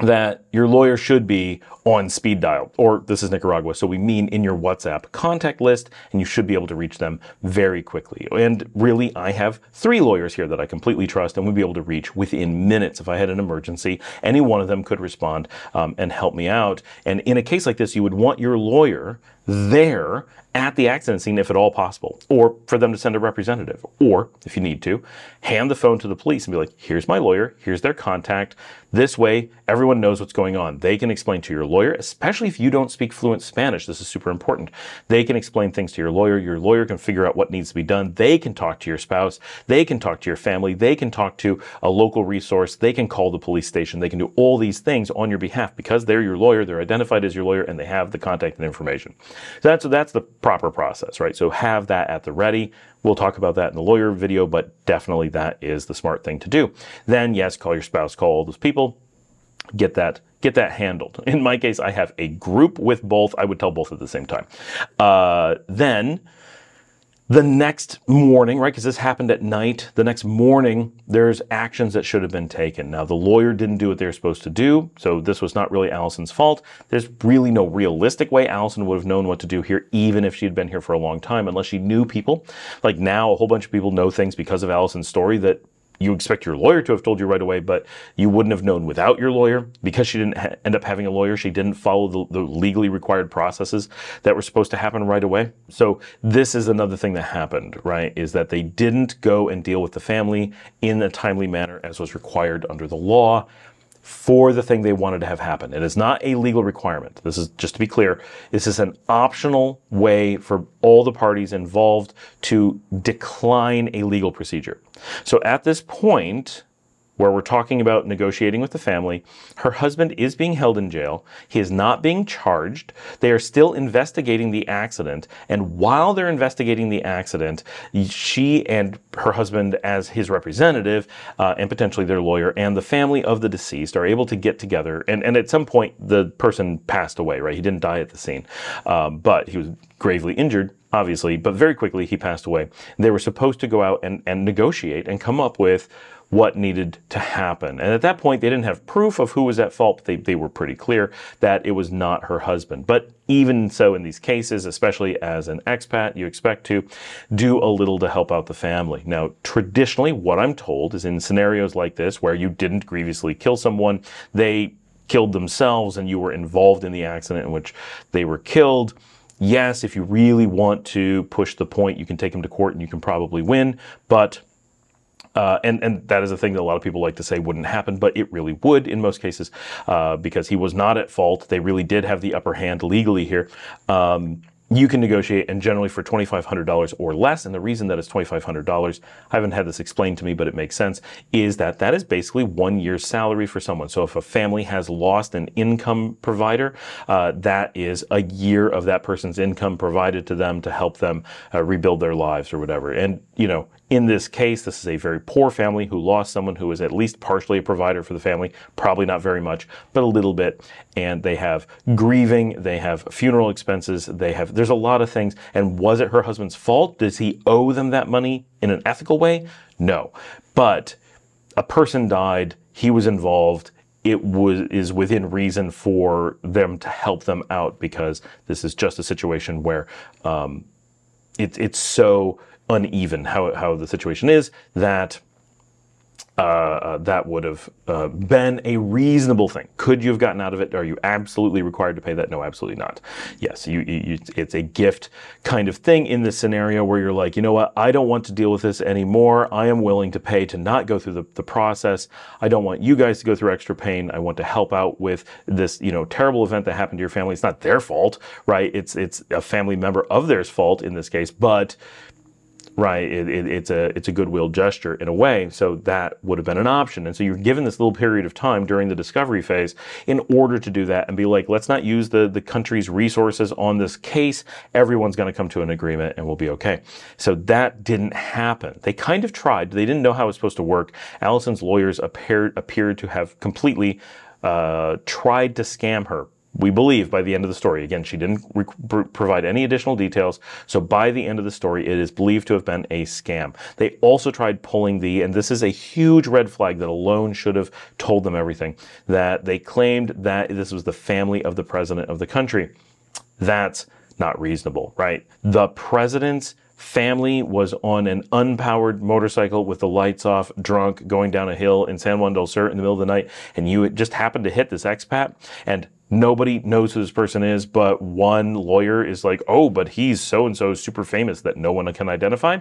that your lawyer should be on speed dial, or this is Nicaragua, so we mean in your WhatsApp contact list, and you should be able to reach them very quickly. And really, I have three lawyers here that I completely trust and would be able to reach within minutes. If I had an emergency, any one of them could respond um, and help me out. And in a case like this, you would want your lawyer there at the accident scene if at all possible, or for them to send a representative, or if you need to, hand the phone to the police and be like, here's my lawyer, here's their contact. This way, everyone knows what's going on. They can explain to your lawyer, especially if you don't speak fluent Spanish. This is super important. They can explain things to your lawyer. Your lawyer can figure out what needs to be done. They can talk to your spouse. They can talk to your family. They can talk to a local resource. They can call the police station. They can do all these things on your behalf because they're your lawyer, they're identified as your lawyer, and they have the contact and information. So that's, that's the proper process, right? So have that at the ready. We'll talk about that in the lawyer video, but definitely that is the smart thing to do. Then yes, call your spouse, call all those people, get that, get that handled. In my case, I have a group with both. I would tell both at the same time. Uh, then the next morning, right, because this happened at night, the next morning, there's actions that should have been taken. Now, the lawyer didn't do what they were supposed to do, so this was not really Allison's fault. There's really no realistic way Allison would have known what to do here, even if she had been here for a long time, unless she knew people. Like now, a whole bunch of people know things because of Allison's story that you expect your lawyer to have told you right away, but you wouldn't have known without your lawyer. Because she didn't ha end up having a lawyer, she didn't follow the, the legally required processes that were supposed to happen right away. So this is another thing that happened, right, is that they didn't go and deal with the family in a timely manner as was required under the law for the thing they wanted to have happen. It is not a legal requirement. This is, just to be clear, this is an optional way for all the parties involved to decline a legal procedure. So at this point, where we're talking about negotiating with the family, her husband is being held in jail. He is not being charged. They are still investigating the accident. And while they're investigating the accident, she and her husband as his representative, uh, and potentially their lawyer and the family of the deceased are able to get together. And, and at some point, the person passed away, right? He didn't die at the scene, um, but he was gravely injured, obviously, but very quickly he passed away. They were supposed to go out and, and negotiate and come up with what needed to happen. And at that point, they didn't have proof of who was at fault, but they, they were pretty clear that it was not her husband. But even so, in these cases, especially as an expat, you expect to do a little to help out the family. Now, traditionally, what I'm told is in scenarios like this, where you didn't grievously kill someone, they killed themselves and you were involved in the accident in which they were killed. Yes, if you really want to push the point, you can take them to court and you can probably win, but Uh, and, and that is a thing that a lot of people like to say wouldn't happen, but it really would in most cases, uh, because he was not at fault. They really did have the upper hand legally here. Um, you can negotiate, and generally for twenty-five hundred dollars or less, and the reason that it's twenty-five hundred dollars, I haven't had this explained to me, but it makes sense, is that that is basically one year's salary for someone. So if a family has lost an income provider, uh, that is a year of that person's income provided to them to help them uh, rebuild their lives or whatever. And, you know, in this case, this is a very poor family who lost someone who is at least partially a provider for the family, probably not very much, but a little bit. And they have grieving, they have funeral expenses, they have, there's a lot of things. And was it her husband's fault? Does he owe them that money in an ethical way? No. But a person died, he was involved, it was, is within reason for them to help them out because this is just a situation where um, it, it's so uneven how, how the situation is, that uh, that would have uh, been a reasonable thing. Could you have gotten out of it? Are you absolutely required to pay that? No, absolutely not. Yes, you, you, it's a gift kind of thing in this scenario where you're like, you know what, I don't want to deal with this anymore. I am willing to pay to not go through the, the process. I don't want you guys to go through extra pain. I want to help out with this, you know, terrible event that happened to your family. It's not their fault, right? It's, it's a family member of theirs fault in this case, but right? It, it, it's a it's a goodwill gesture in a way, so that would have been an option. And so you're given this little period of time during the discovery phase in order to do that and be like, let's not use the, the country's resources on this case. Everyone's going to come to an agreement and we'll be okay. So that didn't happen. They kind of tried. They didn't know how it was supposed to work. Allison's lawyers appeared, appeared to have completely uh, tried to scam her. We believe by the end of the story. Again, she didn't provide any additional details, so by the end of the story, it is believed to have been a scam. They also tried pulling the, and this is a huge red flag that alone should have told them everything, that they claimed that this was the family of the president of the country. That's not reasonable, right? The president's family was on an unpowered motorcycle with the lights off, drunk, going down a hill in San Juan del Sur in the middle of the night, and you just happened to hit this expat, and nobody knows who this person is, but one lawyer is like, oh, but he's so-and-so super famous that no one can identify.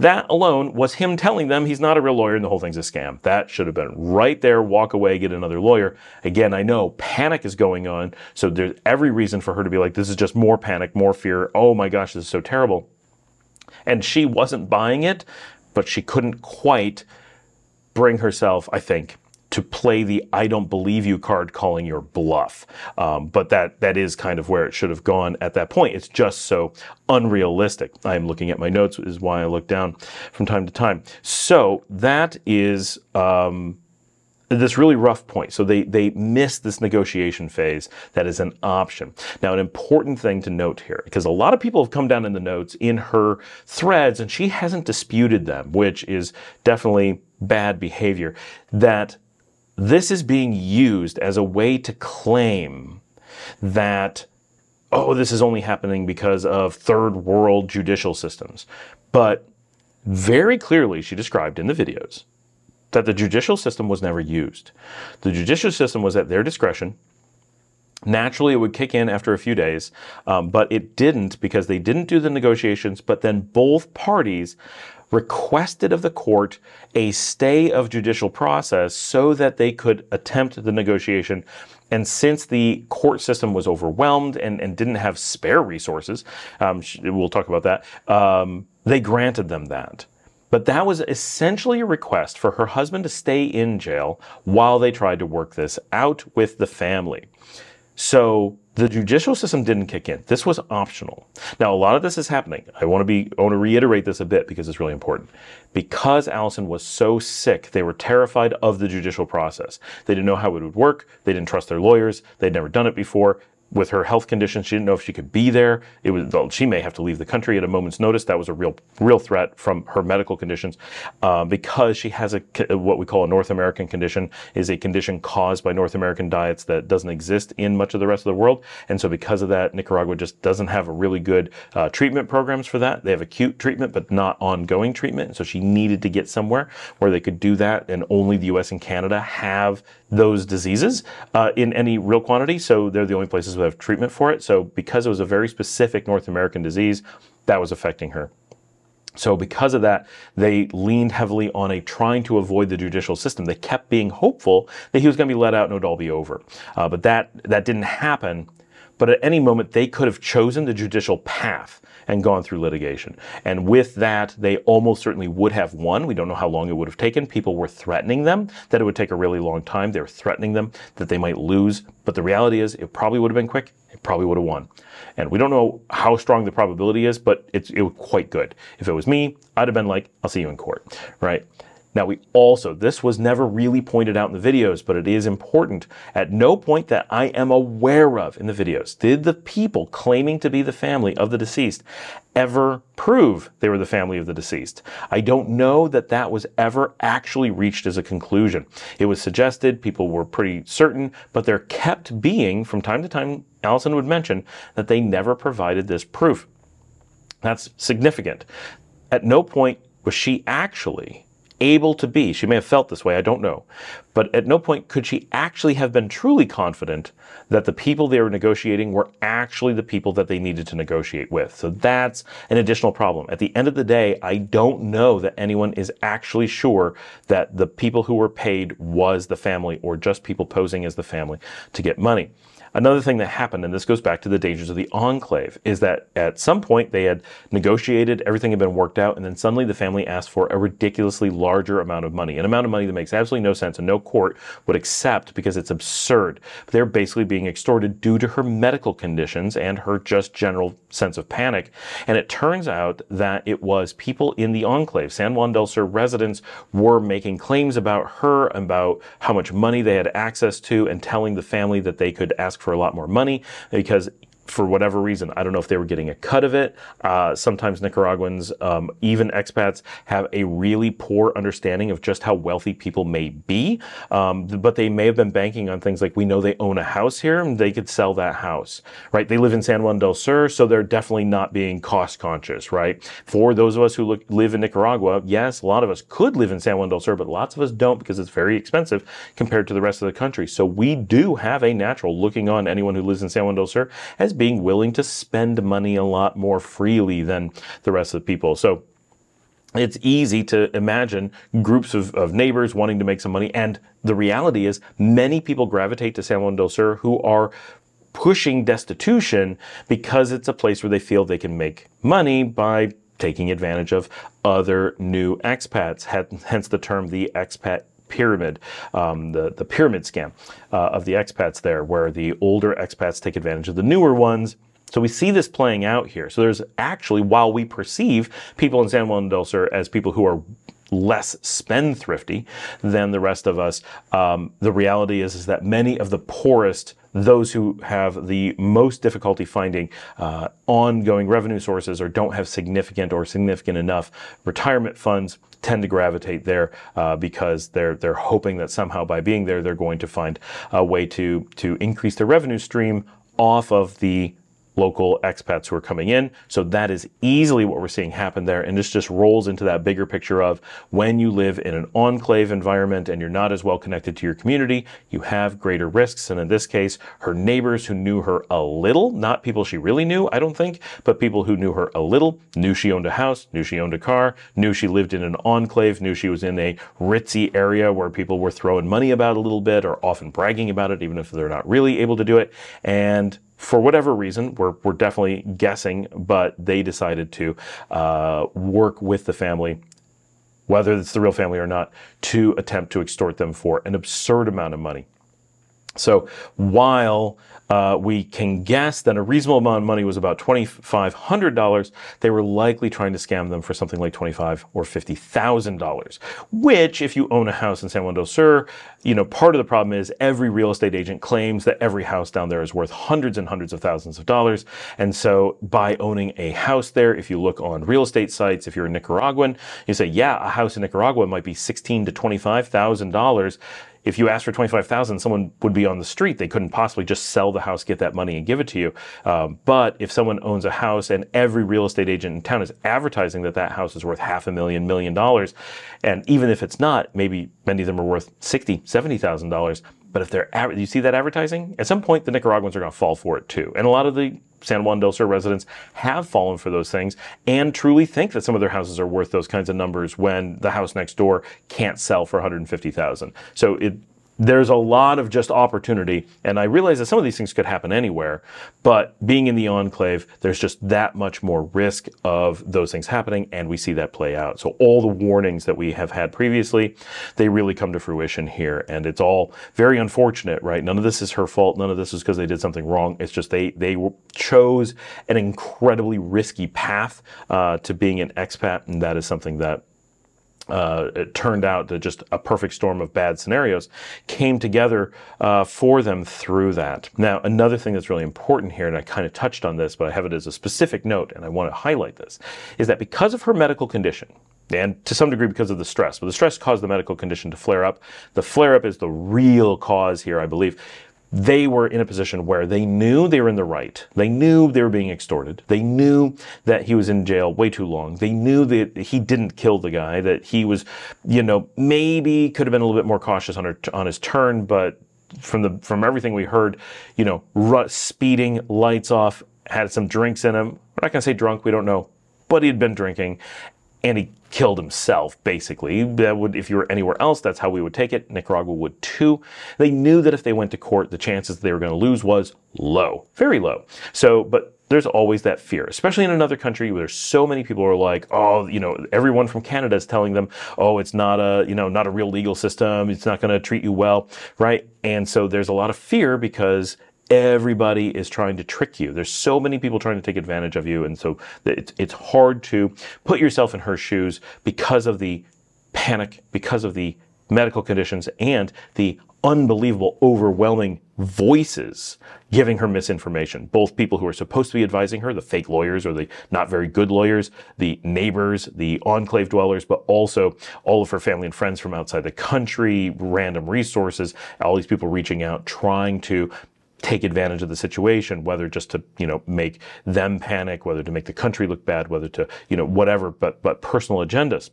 That alone was him telling them he's not a real lawyer and the whole thing's a scam. That should have been right there, walk away, get another lawyer. Again, I know panic is going on, so there's every reason for her to be like, this is just more panic, more fear. Oh my gosh, this is so terrible. And she wasn't buying it, but she couldn't quite bring herself, I think, to play the I don't believe you card, calling your bluff. Um, but that that is kind of where it should have gone at that point. It's just so unrealistic. I'm looking at my notes, is why I look down from time to time. So that is um, this really rough point. So they, they missed this negotiation phase. That is an option. Now, an important thing to note here, because a lot of people have come down in the notes in her threads, and she hasn't disputed them, which is definitely bad behavior, that this is being used as a way to claim that, oh, this is only happening because of third world judicial systems. But very clearly, she described in the videos that the judicial system was never used. The judicial system was at their discretion. Naturally, it would kick in after a few days, um, but it didn't, because they didn't do the negotiations, but then both parties requested of the court a stay of judicial process so that they could attempt the negotiation. And since the court system was overwhelmed and, and didn't have spare resources, um, we'll talk about that, um, they granted them that. But that was essentially a request for her husband to stay in jail while they tried to work this out with the family. So the judicial system didn't kick in. This was optional. Now, a lot of this is happening. I want to be, I want to reiterate this a bit because it's really important. Because Allison was so sick, they were terrified of the judicial process. They didn't know how it would work. They didn't trust their lawyers. They'd never done it before. With her health condition, she didn't know if she could be there. It was, well, she may have to leave the country at a moment's notice. That was a real, real threat from her medical conditions, uh, because she has a what we call a North American condition, is a condition caused by North American diets that doesn't exist in much of the rest of the world. And so because of that, Nicaragua just doesn't have a really good uh, treatment programs for that. They have acute treatment, but not ongoing treatment. So she needed to get somewhere where they could do that, and only the U S and Canada have those diseases uh, in any real quantity. So they're the only places who have treatment for it. So because it was a very specific North American disease, that was affecting her. So because of that, they leaned heavily on a trying to avoid the judicial system. They kept being hopeful that he was going to be let out and it would all be over. Uh, but that, that didn't happen. But at any moment, they could have chosen the judicial path and gone through litigation. And with that, they almost certainly would have won. We don't know how long it would have taken. People were threatening them that it would take a really long time. They were threatening them that they might lose. But the reality is, it probably would have been quick. It probably would have won. And we don't know how strong the probability is, but it's, it was quite good. If it was me, I'd have been like, I'll see you in court, right? Now, we also, this was never really pointed out in the videos, but it is important. At no point that I am aware of in the videos did the people claiming to be the family of the deceased ever prove they were the family of the deceased. I don't know that that was ever actually reached as a conclusion. It was suggested, people were pretty certain, but there kept being, from time to time, Allison would mention that they never provided this proof. That's significant. At no point was she actually able to be, she may have felt this way, I don't know, but at no point could she actually have been truly confident that the people they were negotiating were actually the people that they needed to negotiate with. So that's an additional problem. At the end of the day, I don't know that anyone is actually sure that the people who were paid was the family, or just people posing as the family to get money. Another thing that happened, and this goes back to the dangers of the enclave, is that at some point they had negotiated, everything had been worked out, and then suddenly the family asked for a ridiculously larger amount of money, an amount of money that makes absolutely no sense and no court would accept because it's absurd. But they're basically being extorted due to her medical conditions and her just general sense of panic. And it turns out that it was people in the enclave, San Juan del Sur residents, were making claims about her, about how much money they had access to, and telling the family that they could ask for a lot more money because for whatever reason, I don't know if they were getting a cut of it. Uh, sometimes Nicaraguans, um, even expats, have a really poor understanding of just how wealthy people may be. Um, but they may have been banking on things like, we know they own a house here and they could sell that house, right? They live in San Juan del Sur, so they're definitely not being cost conscious, right? For those of us who look, live in Nicaragua, yes, a lot of us could live in San Juan del Sur, but lots of us don't because it's very expensive compared to the rest of the country. So we do have a natural looking on anyone who lives in San Juan del Sur as being willing to spend money a lot more freely than the rest of the people. So it's easy to imagine groups of, of neighbors wanting to make some money. And the reality is many people gravitate to San Juan del Sur who are pushing destitution because it's a place where they feel they can make money by taking advantage of other new expats, hence the term the expat pyramid, um, the, the pyramid scam uh, of the expats there, where the older expats take advantage of the newer ones. So we see this playing out here. So there's actually, while we perceive people in San Juan del Sur as people who are less spendthrifty than the rest of us, um, the reality is, is that many of the poorest, those who have the most difficulty finding uh, ongoing revenue sources or don't have significant or significant enough retirement funds, tend to gravitate there uh, because they're they're hoping that somehow by being there they're going to find a way to to increase their revenue stream off of the local expats who are coming in. So that is easily what we're seeing happen there. And this just rolls into that bigger picture of when you live in an enclave environment and you're not as well connected to your community, you have greater risks. And in this case, her neighbors who knew her a little, not people she really knew, I don't think, but people who knew her a little, knew she owned a house, knew she owned a car, knew she lived in an enclave, knew she was in a ritzy area where people were throwing money about a little bit or often bragging about it, even if they're not really able to do it. And for whatever reason, we're, we're definitely guessing, but they decided to uh, work with the family, whether it's the real family or not, to attempt to extort them for an absurd amount of money. So while uh, we can guess that a reasonable amount of money was about twenty-five hundred dollars, they were likely trying to scam them for something like twenty-five thousand dollars or fifty thousand dollars, which if you own a house in San Juan del Sur, you know, part of the problem is every real estate agent claims that every house down there is worth hundreds and hundreds of thousands of dollars. And so by owning a house there, if you look on real estate sites, if you're a Nicaraguan, you say, yeah, a house in Nicaragua might be sixteen thousand to twenty-five thousand dollars. If you asked for twenty-five thousand dollars, someone would be on the street. They couldn't possibly just sell the house, get that money, and give it to you. Um, but if someone owns a house and every real estate agent in town is advertising that that house is worth half a million, million dollars, and even if it's not, maybe many of them are worth sixty thousand, seventy thousand dollars. But if they're, you see that advertising, at some point the Nicaraguans are going to fall for it too. And a lot of the San Juan del Sur residents have fallen for those things and truly think that some of their houses are worth those kinds of numbers when the house next door can't sell for one hundred fifty thousand dollars. So it, there's a lot of just opportunity. And I realize that some of these things could happen anywhere, but being in the enclave, there's just that much more risk of those things happening. And we see that play out. So all the warnings that we have had previously, they really come to fruition here. And it's all very unfortunate, right? None of this is her fault. None of this is because they did something wrong. It's just they, they chose an incredibly risky path uh, to being an expat. And that is something that Uh, it turned out that just a perfect storm of bad scenarios came together uh, for them through that. Now, another thing that's really important here, and I kind of touched on this, but I have it as a specific note, and I want to highlight this, is that because of her medical condition, and to some degree because of the stress, but the stress caused the medical condition to flare up. The flare up is the real cause here, I believe. They were in a position where they knew they were in the right. They knew they were being extorted. They knew that he was in jail way too long. They knew that he didn't kill the guy, that he was, you know, maybe could have been a little bit more cautious on, her, on his turn, but from, the, from everything we heard, you know, rut, speeding, lights off, had some drinks in him. We're not going to say drunk, we don't know, but he had been drinking. and he killed himself, basically. That would, if you were anywhere else, that's how we would take it. Nicaragua would too. They knew that if they went to court, the chances they were going to lose was low, very low. So, but there's always that fear, especially in another country where so many people are like, oh, you know, everyone from Canada is telling them, oh, it's not a, you know, not a real legal system. It's not going to treat you well, right? And so there's a lot of fear because everybody is trying to trick you. There's so many people trying to take advantage of you. And so it's, it's hard to put yourself in her shoes because of the panic, because of the medical conditions and the unbelievable, overwhelming voices giving her misinformation. Both people who are supposed to be advising her, the fake lawyers or the not very good lawyers, the neighbors, the enclave dwellers, but also all of her family and friends from outside the country, random resources, all these people reaching out, trying to take advantage of the situation, whether just to, you know, make them panic, whether to make the country look bad, whether to, you know, whatever, but, but personal agendas.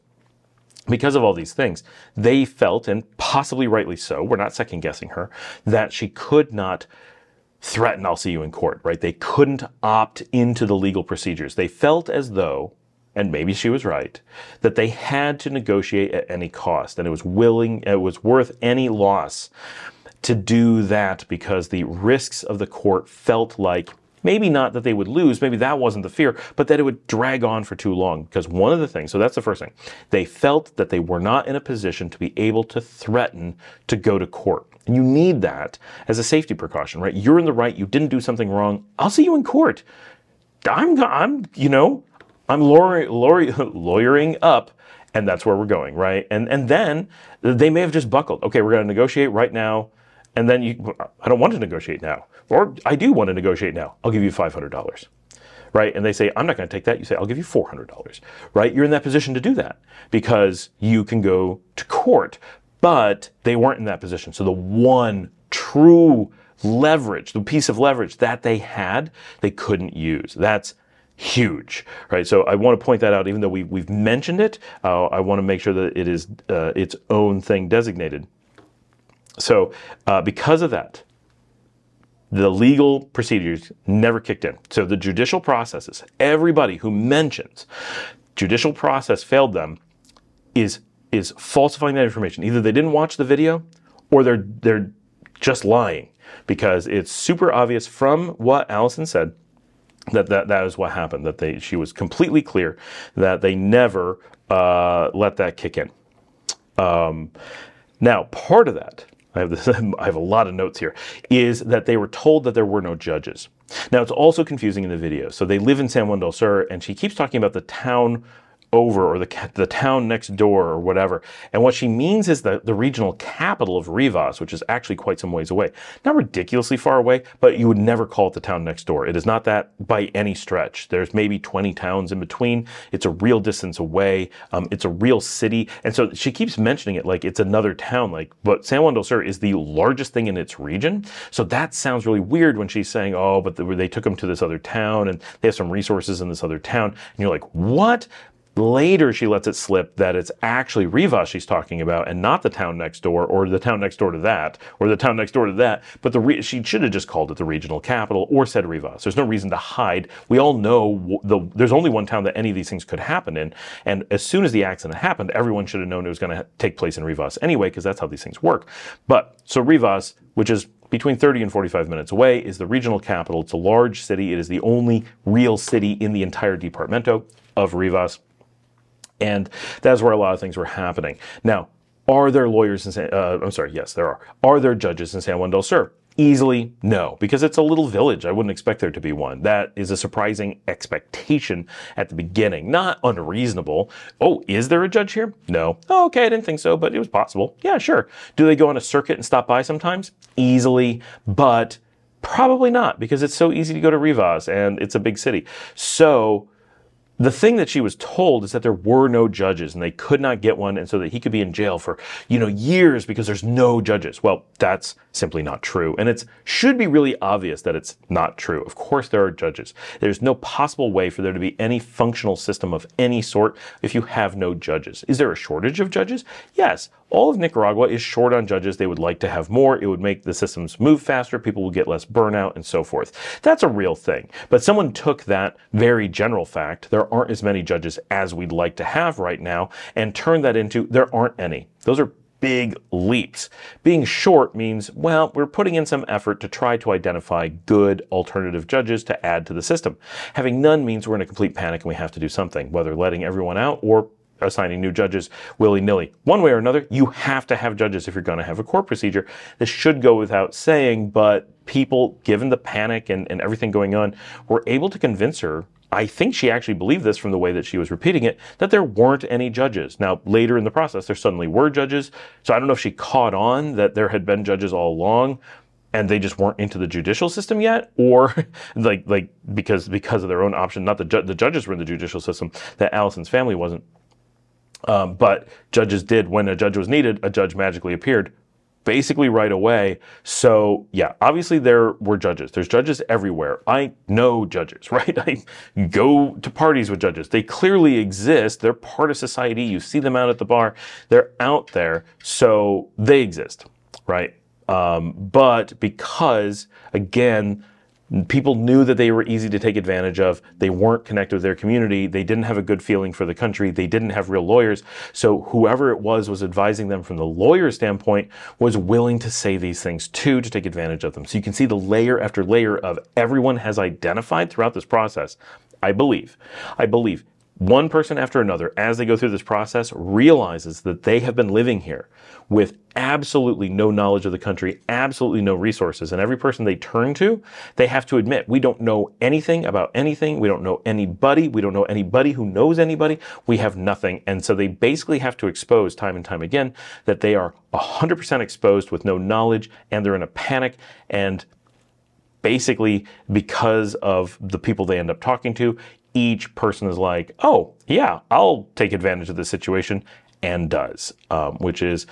Because of all these things, they felt, and possibly rightly so, we're not second guessing her, that she could not threaten, I'll see you in court, right? They couldn't opt into the legal procedures. They felt as though, and maybe she was right, that they had to negotiate at any cost, and it was willing, it was worth any loss to do that because the risks of the court felt like, maybe not that they would lose, maybe that wasn't the fear, but that it would drag on for too long. Because one of the things, so that's the first thing, they felt that they were not in a position to be able to threaten to go to court. And you need that as a safety precaution, right? You're in the right, you didn't do something wrong, I'll see you in court. I'm, I'm you know, I'm lawyer, lawyer, lawyering up. And that's where we're going, right? And, and then they may have just buckled. Okay, we're going to negotiate right now. And then you, I don't want to negotiate now. Or I do want to negotiate now. I'll give you five hundred dollars, right? And they say, I'm not going to take that. You say, I'll give you four hundred dollars, right? You're in that position to do that because you can go to court, but they weren't in that position. So the one true leverage, the piece of leverage that they had, they couldn't use. That's huge, right? So I want to point that out, even though we, we've mentioned it, uh, I want to make sure that it is uh, its own thing designated. So uh, because of that, the legal procedures never kicked in. So the judicial processes, everybody who mentions judicial process failed them is, is falsifying that information. Either they didn't watch the video or they're, they're just lying because it's super obvious from what Allison said that that, that is what happened, that they, she was completely clear that they never uh, let that kick in. Um, Now, part of that, I have, this, I have a lot of notes here, is that they were told that there were no judges. Now, it's also confusing in the video. So they live in San Juan del Sur, and she keeps talking about the town over or the, the town next door or whatever. And what she means is the, the regional capital of Rivas, which is actually quite some ways away. Not ridiculously far away, but you would never call it the town next door. It is not that by any stretch. There's maybe twenty towns in between. It's a real distance away. Um, it's a real city. And so she keeps mentioning it like it's another town. Like, but San Juan del Sur is the largest thing in its region. So that sounds really weird when she's saying, oh, but they took them to this other town and they have some resources in this other town. And you're like, what? Later, she lets it slip that it's actually Rivas she's talking about and not the town next door or the town next door to that or the town next door to that. But the re she should have just called it the regional capital or said Rivas. There's no reason to hide. We all know the, there's only one town that any of these things could happen in. And as soon as the accident happened, everyone should have known it was going to take place in Rivas anyway, because that's how these things work. But so Rivas, which is between thirty and forty-five minutes away, is the regional capital. It's a large city. It is the only real city in the entire departamento of Rivas. And that's where a lot of things were happening. Now, are there lawyers in San, uh, I'm sorry, yes, there are. Are there judges in San Juan del Sur? Easily, no, because it's a little village. I wouldn't expect there to be one. That is a surprising expectation at the beginning. Not unreasonable. Oh, is there a judge here? No. Oh, okay, I didn't think so, but it was possible. Yeah, sure. Do they go on a circuit and stop by sometimes? Easily, but probably not, because it's so easy to go to Rivas, and it's a big city. So the thing that she was told is that there were no judges and they could not get one, and so that he could be in jail for, you know, years because there's no judges. Well, that's simply not true. And it should be really obvious that it's not true. Of course there are judges. There's no possible way for there to be any functional system of any sort if you have no judges. Is there a shortage of judges? Yes. All of Nicaragua is short on judges. They would like to have more. It would make the systems move faster. People will get less burnout and so forth. That's a real thing. But someone took that very general fact, there aren't as many judges as we'd like to have right now, and turned that into there aren't any. Those are big leaps. Being short means, well, we're putting in some effort to try to identify good alternative judges to add to the system. Having none means we're in a complete panic and we have to do something, whether letting everyone out or assigning new judges willy-nilly. One way or another, you have to have judges if you're going to have a court procedure. This should go without saying, but people, given the panic and, and everything going on, were able to convince her. I think she actually believed this from the way that she was repeating it, that there weren't any judges. Now, later in the process, there suddenly were judges. So I don't know if she caught on that there had been judges all along and they just weren't into the judicial system yet, or like, like because, because of their own option, not the, ju the judges were in the judicial system, that Allison's family wasn't. Um, but judges did, when a judge was needed, a judge magically appeared. Basically right away. So yeah, obviously there were judges. There's judges everywhere. I know judges, right? I go to parties with judges. They clearly exist. They're part of society. You see them out at the bar. They're out there. So they exist, right? Um, but because, again, people knew that they were easy to take advantage of. They weren't connected with their community. They didn't have a good feeling for the country. They didn't have real lawyers. So whoever it was was advising them from the lawyer standpoint was willing to say these things too, to take advantage of them. So you can see the layer after layer of everyone has identified throughout this process. I believe, I believe one person after another, as they go through this process, realizes that they have been living here with absolutely no knowledge of the country, absolutely no resources. And every person they turn to, they have to admit, we don't know anything about anything. We don't know anybody. We don't know anybody who knows anybody. We have nothing. And so they basically have to expose time and time again that they are one hundred percent exposed with no knowledge, and they're in a panic. And basically, because of the people they end up talking to, each person is like, oh, yeah, I'll take advantage of this situation, and does, um, which is,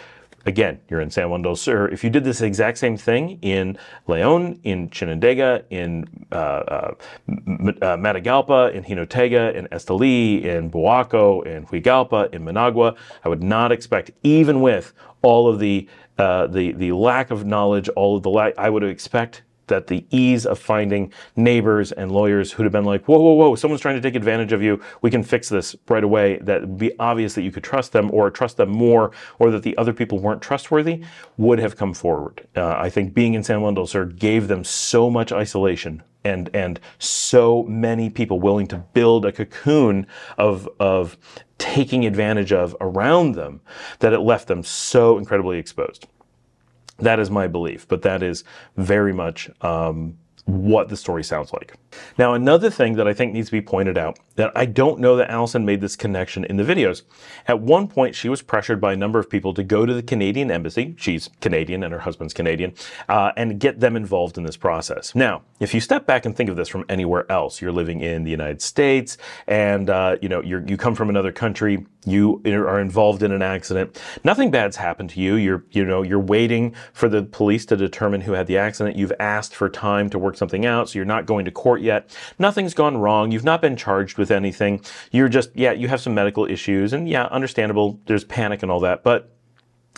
again, you're in San Juan del Sur. If you did this exact same thing in León, in Chinandega, in uh, uh, uh, Matagalpa, in Jinotega, in Esteli, in Buaco, in Huigalpa, in Managua, I would not expect, even with all of the, uh, the, the lack of knowledge, all of the lack, I would expect that the ease of finding neighbors and lawyers who'd have been like, whoa, whoa, whoa, someone's trying to take advantage of you. We can fix this right away. That would be obvious that you could trust them, or trust them more, or that the other people weren't trustworthy, would have come forward. Uh, I think being in San Juan del Sur gave them so much isolation and and so many people willing to build a cocoon of, of taking advantage of around them, that it left them so incredibly exposed. That is my belief, but that is very much um, what the story sounds like. Now, another thing that I think needs to be pointed out, that I don't know that Allison made this connection in the videos. At one point, she was pressured by a number of people to go to the Canadian embassy, she's Canadian and her husband's Canadian, uh, and get them involved in this process. Now, if you step back and think of this from anywhere else, you're living in the United States, and uh, you know, you're, you come from another country, you are involved in an accident. Nothing bad's happened to you. You're, you know, you're waiting for the police to determine who had the accident. You've asked for time to work something out, so you're not going to court yet. Nothing's gone wrong. You've not been charged with anything. You're just, yeah, you have some medical issues, and yeah, understandable. There's panic and all that, but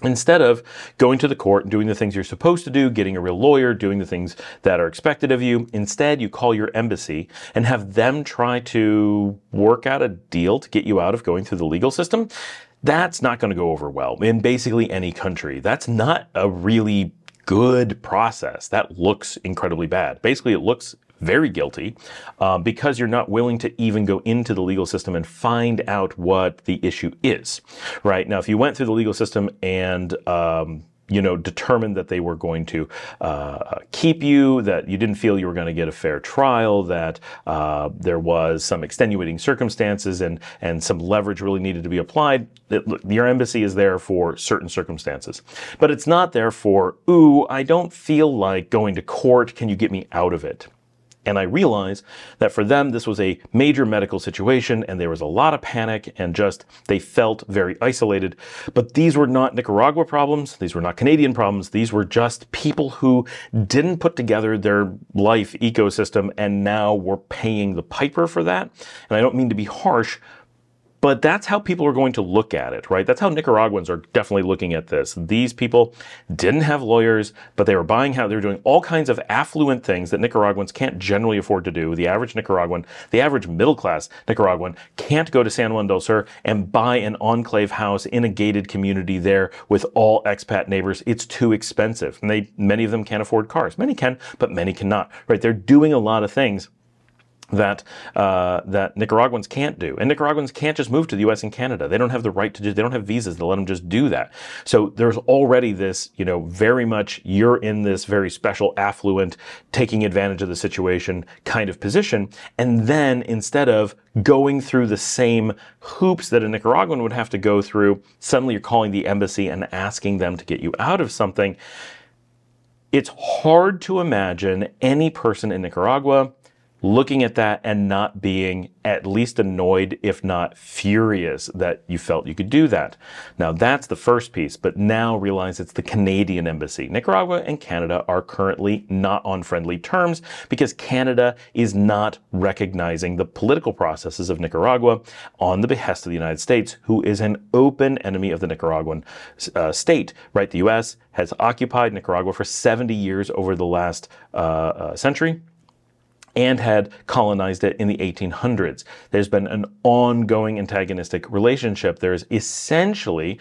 instead of going to the court and doing the things you're supposed to do, getting a real lawyer, doing the things that are expected of you, instead you call your embassy and have them try to work out a deal to get you out of going through the legal system. That's not going to go over well in basically any country. That's not a really good process. That looks incredibly bad. Basically, it looks very guilty uh, because you're not willing to even go into the legal system and find out what the issue is, right? Now, if you went through the legal system and, um, you know, determined that they were going to uh, keep you, that you didn't feel you were going to get a fair trial, that uh, there was some extenuating circumstances and, and some leverage really needed to be applied, that, look, your embassy is there for certain circumstances. But it's not there for, ooh, I don't feel like going to court. Can you get me out of it? And I realize that for them, this was a major medical situation and there was a lot of panic and just they felt very isolated. But these were not Nicaragua problems. These were not Canadian problems. These were just people who didn't put together their life ecosystem and now were paying the piper for that. And I don't mean to be harsh, But that's how people are going to look at it, right? That's how Nicaraguans are definitely looking at this. These people didn't have lawyers, but they were buying houses. They were doing all kinds of affluent things that Nicaraguans can't generally afford to do. The average Nicaraguan, the average middle-class Nicaraguan can't go to San Juan del Sur and buy an enclave house in a gated community there with all expat neighbors. It's too expensive. And they, many of them can't afford cars. Many can, but many cannot, right? They're doing a lot of things that uh, that Nicaraguans can't do. And Nicaraguans can't just move to the U S and Canada. They don't have the right to do, they don't have visas that let them just do that. So there's already this, you know, very much you're in this very special, affluent, taking advantage of the situation kind of position. And then instead of going through the same hoops that a Nicaraguan would have to go through, suddenly you're calling the embassy and asking them to get you out of something. It's hard to imagine any person in Nicaragua looking at that and not being at least annoyed, if not furious, that you felt you could do that. Now, that's the first piece, but now realize it's the Canadian embassy. Nicaragua and Canada are currently not on friendly terms because Canada is not recognizing the political processes of Nicaragua on the behest of the United States, who is an open enemy of the Nicaraguan uh, state, right? The U S has occupied Nicaragua for seventy years over the last uh, uh, century, and had colonized it in the eighteen hundreds. There's been an ongoing antagonistic relationship. There is essentially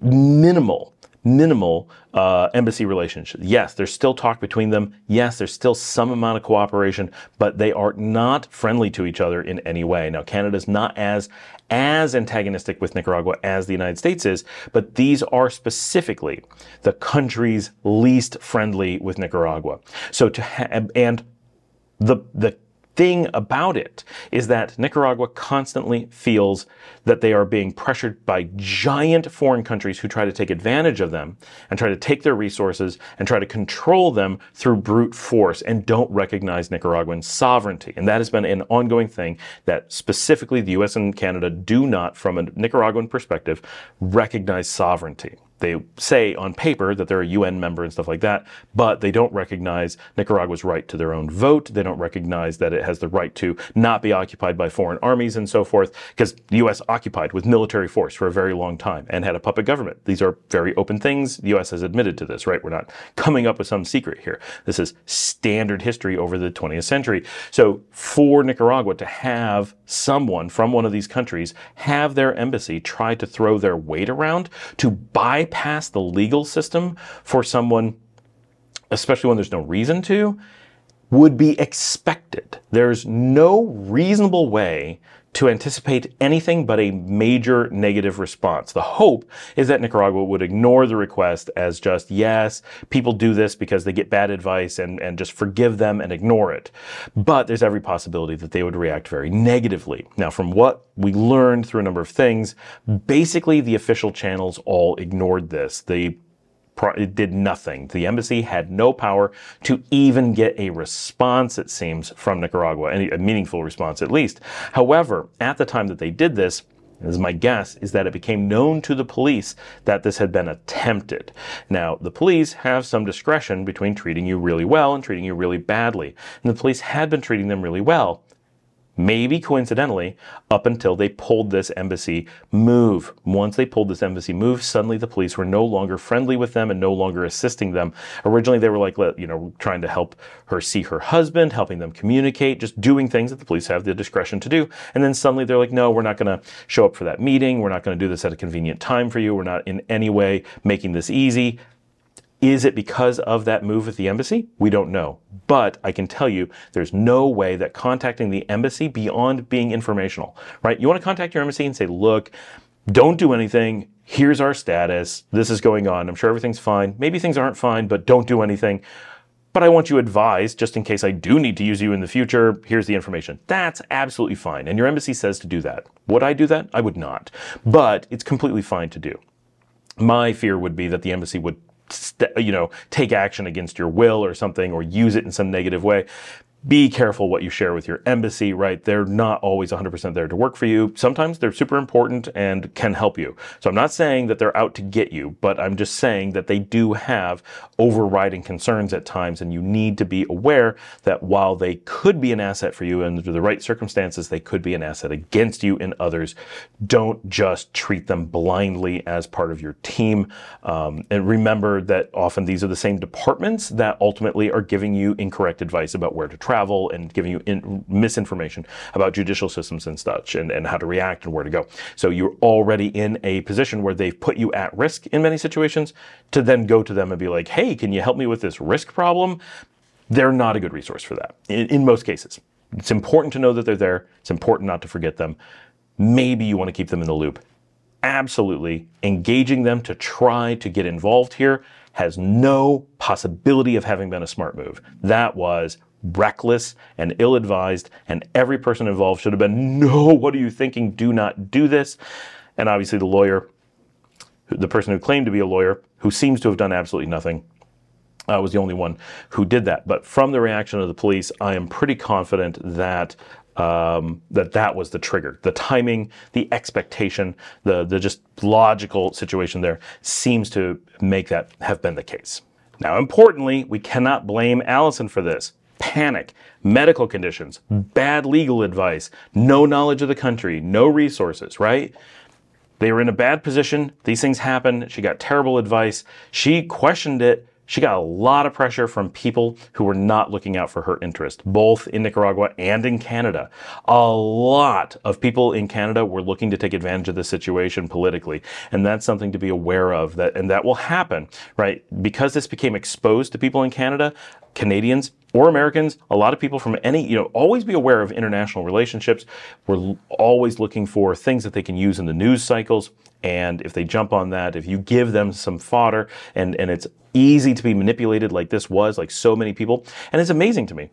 minimal, minimal uh, embassy relationship. Yes, there's still talk between them. Yes, there's still some amount of cooperation, but they are not friendly to each other in any way. Now, Canada's not as as antagonistic with Nicaragua as the United States is, but these are specifically the countries least friendly with Nicaragua. So to ha- and The, the thing about it is that Nicaragua constantly feels that they are being pressured by giant foreign countries who try to take advantage of them and try to take their resources and try to control them through brute force and don't recognize Nicaraguan sovereignty. And that has been an ongoing thing that specifically the U S and Canada do not, from a Nicaraguan perspective, recognize sovereignty. They say on paper that they're a U N member and stuff like that, but they don't recognize Nicaragua's right to their own vote. They don't recognize that it has the right to not be occupied by foreign armies and so forth, because the U S occupied with military force for a very long time and had a puppet government. These are very open things. The U S has admitted to this, right? We're not coming up with some secret here. This is standard history over the twentieth century. So for Nicaragua to have someone from one of these countries have their embassy try to throw their weight around to buy bypass the legal system for someone, especially when there's no reason to, would be expected. There's no reasonable way to anticipate anything but a major negative response. The hope is that Nicaragua would ignore the request as just, yes, people do this because they get bad advice, and, and just forgive them and ignore it. But there's every possibility that they would react very negatively. Now, from what we learned through a number of things, basically the official channels all ignored this. The It did nothing. The embassy had no power to even get a response, it seems, from Nicaragua, a meaningful response at least. However, at the time that they did this, as my guess is that it became known to the police that this had been attempted. Now, the police have some discretion between treating you really well and treating you really badly, and the police had been treating them really well, maybe coincidentally, up until they pulled this embassy move. Once they pulled this embassy move, suddenly the police were no longer friendly with them and no longer assisting them. Originally, they were like, you know, trying to help her see her husband, helping them communicate, just doing things that the police have the discretion to do. And then suddenly they're like, no, we're not going to show up for that meeting. We're not going to do this at a convenient time for you. We're not in any way making this easy. Is it because of that move at the embassy? We don't know. But I can tell you there's no way that contacting the embassy beyond being informational, right? You want to contact your embassy and say, look, don't do anything. Here's our status. This is going on. I'm sure everything's fine. Maybe things aren't fine, but don't do anything. But I want you advised just in case I do need to use you in the future. Here's the information. That's absolutely fine. And your embassy says to do that. Would I do that? I would not. But it's completely fine to do. My fear would be that the embassy would, you know, take action against your will or something, or use it in some negative way. Be careful what you share with your embassy, right? They're not always one hundred percent there to work for you. Sometimes they're super important and can help you. So I'm not saying that they're out to get you, but I'm just saying that they do have overriding concerns at times, and you need to be aware that while they could be an asset for you under the right circumstances, they could be an asset against you and others. Don't just treat them blindly as part of your team. Um, and remember that often these are the same departments that ultimately are giving you incorrect advice about where to travel. travel and giving you in, misinformation about judicial systems and such, and, and how to react and where to go. So you're already in a position where they've put you at risk in many situations. To then go to them and be like, hey, can you help me with this risk problem? They're not a good resource for that in, in most cases. It's important to know that they're there. It's important not to forget them. Maybe you want to keep them in the loop. Absolutely. Engaging them to try to get involved here has no possibility of having been a smart move. That was reckless and ill-advised, and every person involved should have been, no, what are you thinking? Do not do this. And obviously the lawyer, the person who claimed to be a lawyer, who seems to have done absolutely nothing, uh, was the only one who did that. But from the reaction of the police, I am pretty confident that Um, that that was the trigger. The timing, the expectation, the, the just logical situation there seems to make that have been the case. Now, importantly, we cannot blame Allison for this. Panic, medical conditions, bad legal advice, no knowledge of the country, no resources, right? They were in a bad position. These things happen. She got terrible advice. She questioned it. She got a lot of pressure from people who were not looking out for her interest, both in Nicaragua and in Canada. A lot of people in Canada were looking to take advantage of the situation politically, and that's something to be aware of, that, and that will happen, right? Because this became exposed to people in Canada, Canadians or Americans, a lot of people from any, you know, always be aware of international relationships. We're always looking for things that they can use in the news cycles. And if they jump on that, if you give them some fodder, and, and it's easy to be manipulated like this was, like so many people. And it's amazing to me,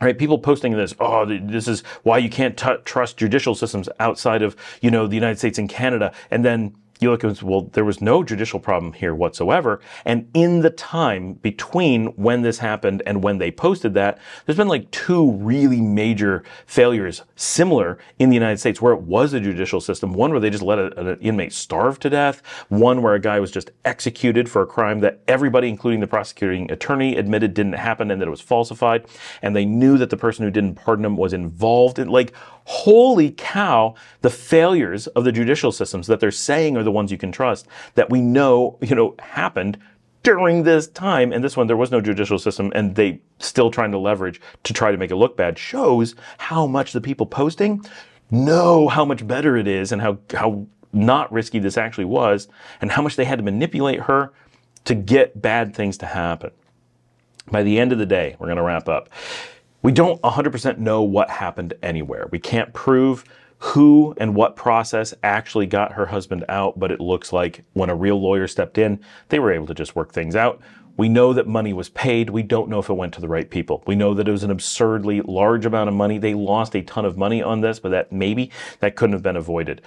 right? People posting this, oh, this is why you can't t- trust judicial systems outside of, you know, the United States and Canada. And then you look at, well, there was no judicial problem here whatsoever. And in the time between when this happened and when they posted that, there's been like two really major failures similar in the United States where it was a judicial system. One where they just let a, an inmate starve to death. One where a guy was just executed for a crime that everybody, including the prosecuting attorney, admitted didn't happen and that it was falsified. And they knew that the person who didn't pardon him was involved in, like, holy cow, the failures of the judicial systems that they're saying are the ones you can trust, that we know, you know, happened during this time. And this one, there was no judicial system, and they still trying to leverage to try to make it look bad, shows how much the people posting know how much better it is and how, how not risky this actually was, and how much they had to manipulate her to get bad things to happen. By the end of the day, we're going to wrap up. We don't one hundred percent know what happened anywhere. We can't prove who and what process actually got her husband out, but it looks like when a real lawyer stepped in, they were able to just work things out. We know that money was paid. We don't know if it went to the right people. We know that it was an absurdly large amount of money. They lost a ton of money on this, but that maybe that couldn't have been avoided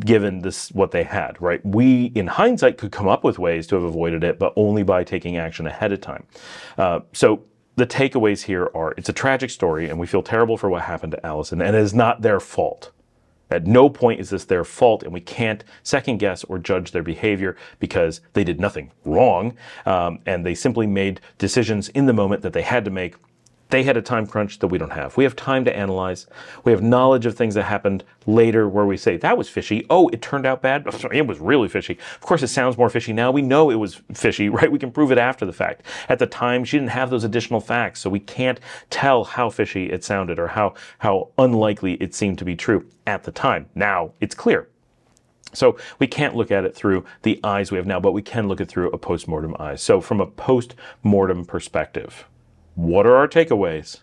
given this, what they had, right? We, in hindsight, could come up with ways to have avoided it, but only by taking action ahead of time. Uh, so the takeaways here are, it's a tragic story, and we feel terrible for what happened to Allison, and it is not their fault. At no point is this their fault, and we can't second guess or judge their behavior because they did nothing wrong, um, and they simply made decisions in the moment that they had to make. They had a time crunch that we don't have. We have time to analyze. We have knowledge of things that happened later where we say, that was fishy. Oh, it turned out bad. It was really fishy. Of course, it sounds more fishy now. We know it was fishy, right? We can prove it after the fact. At the time, she didn't have those additional facts, so we can't tell how fishy it sounded or how, how unlikely it seemed to be true at the time. Now, it's clear. So we can't look at it through the eyes we have now, but we can look at it through a post-mortem eye. So from a post-mortem perspective, what are our takeaways?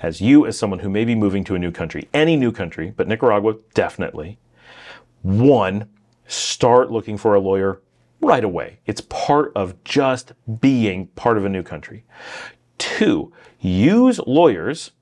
As you, as someone who may be moving to a new country, any new country, but Nicaragua, definitely. One, start looking for a lawyer right away. It's part of just being part of a new country. Two, use lawyers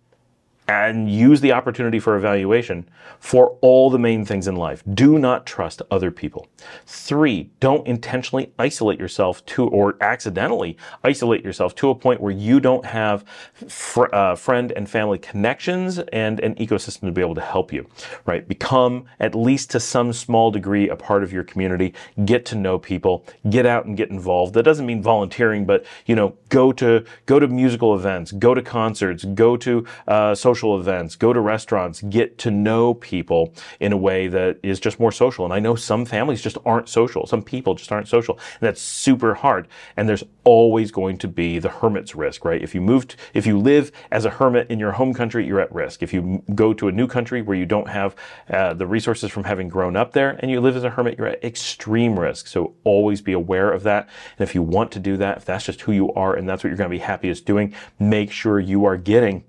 and use the opportunity for evaluation for all the main things in life. Do not trust other people. Three, don't intentionally isolate yourself to, or accidentally isolate yourself to a point where you don't have fr uh, friend and family connections and an ecosystem to be able to help you, right? Become, at least to some small degree, a part of your community. Get to know people, get out and get involved. That doesn't mean volunteering, but, you know, go to, go to musical events, go to concerts, go to uh, social social events, go to restaurants, get to know people in a way that is just more social. And I know some families just aren't social. Some people just aren't social. And that's super hard. And there's always going to be the hermit's risk, right? If you moved, if you live as a hermit in your home country, you're at risk. If you go to a new country where you don't have uh, the resources from having grown up there and you live as a hermit, you're at extreme risk. So always be aware of that. And if you want to do that, if that's just who you are and that's what you're going to be happiest doing, make sure you are getting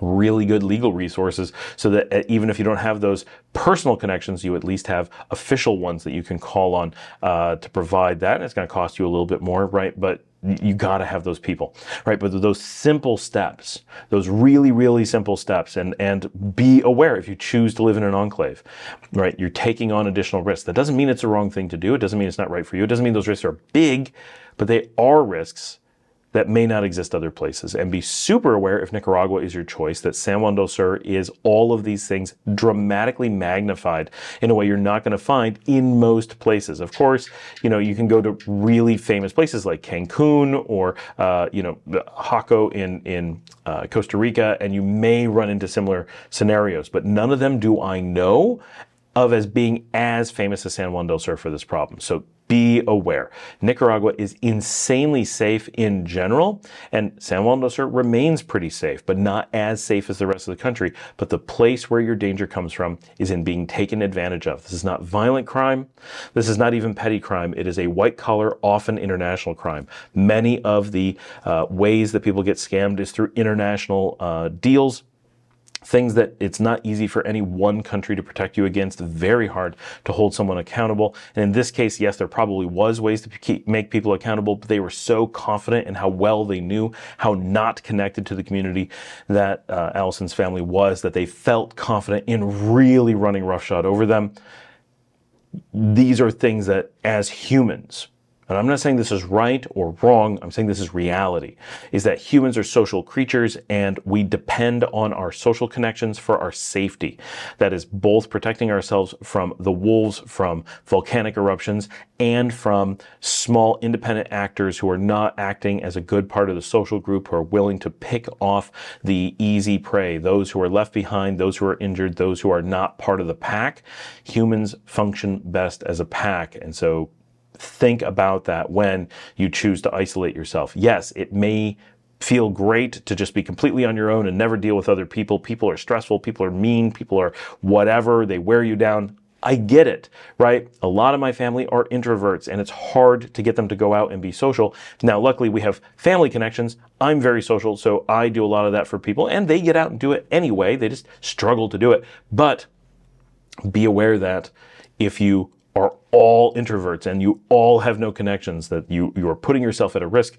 really good legal resources so that even if you don't have those personal connections, you at least have official ones that you can call on uh, to provide that. And it's going to cost you a little bit more, right? But you got to have those people, right? But those simple steps, those really, really simple steps, and, and be aware if you choose to live in an enclave, right? You're taking on additional risks. That doesn't mean it's the wrong thing to do. It doesn't mean it's not right for you. It doesn't mean those risks are big, but they are risks that may not exist other places. And be super aware, if Nicaragua is your choice, that San Juan del Sur is all of these things dramatically magnified in a way you're not gonna find in most places. Of course, you know, you can go to really famous places like Cancun or, uh, you know, Haco in, in uh, Costa Rica, and you may run into similar scenarios, but none of them do I know of as being as famous as San Juan del Sur for this problem. So be aware. Nicaragua is insanely safe in general, and San Juan del Sur remains pretty safe, but not as safe as the rest of the country. But the place where your danger comes from is in being taken advantage of. This is not violent crime. This is not even petty crime. It is a white-collar, often international crime. Many of the uh, ways that people get scammed is through international uh, deals. Things that it's not easy for any one country to protect you against, very hard to hold someone accountable. And in this case, yes, there probably was ways to keep, make people accountable, but they were so confident in how well they knew, how not connected to the community that uh, Allison's family was, that they felt confident in really running roughshod over them. These are things that, as humans, and I'm not saying this is right or wrong, I'm saying this is reality, is that humans are social creatures and we depend on our social connections for our safety. That is both protecting ourselves from the wolves, from volcanic eruptions, and from small independent actors who are not acting as a good part of the social group, who are willing to pick off the easy prey, those who are left behind, those who are injured, those who are not part of the pack. Humans function best as a pack, and so think about that when you choose to isolate yourself. Yes, it may feel great to just be completely on your own and never deal with other people. People are stressful, people are mean, people are whatever, they wear you down. I get it, right? A lot of my family are introverts and it's hard to get them to go out and be social. Now, luckily we have family connections. I'm very social, so I do a lot of that for people and they get out and do it anyway. They just struggle to do it. But be aware that if you are all introverts and you all have no connections, that you, you are putting yourself at a risk,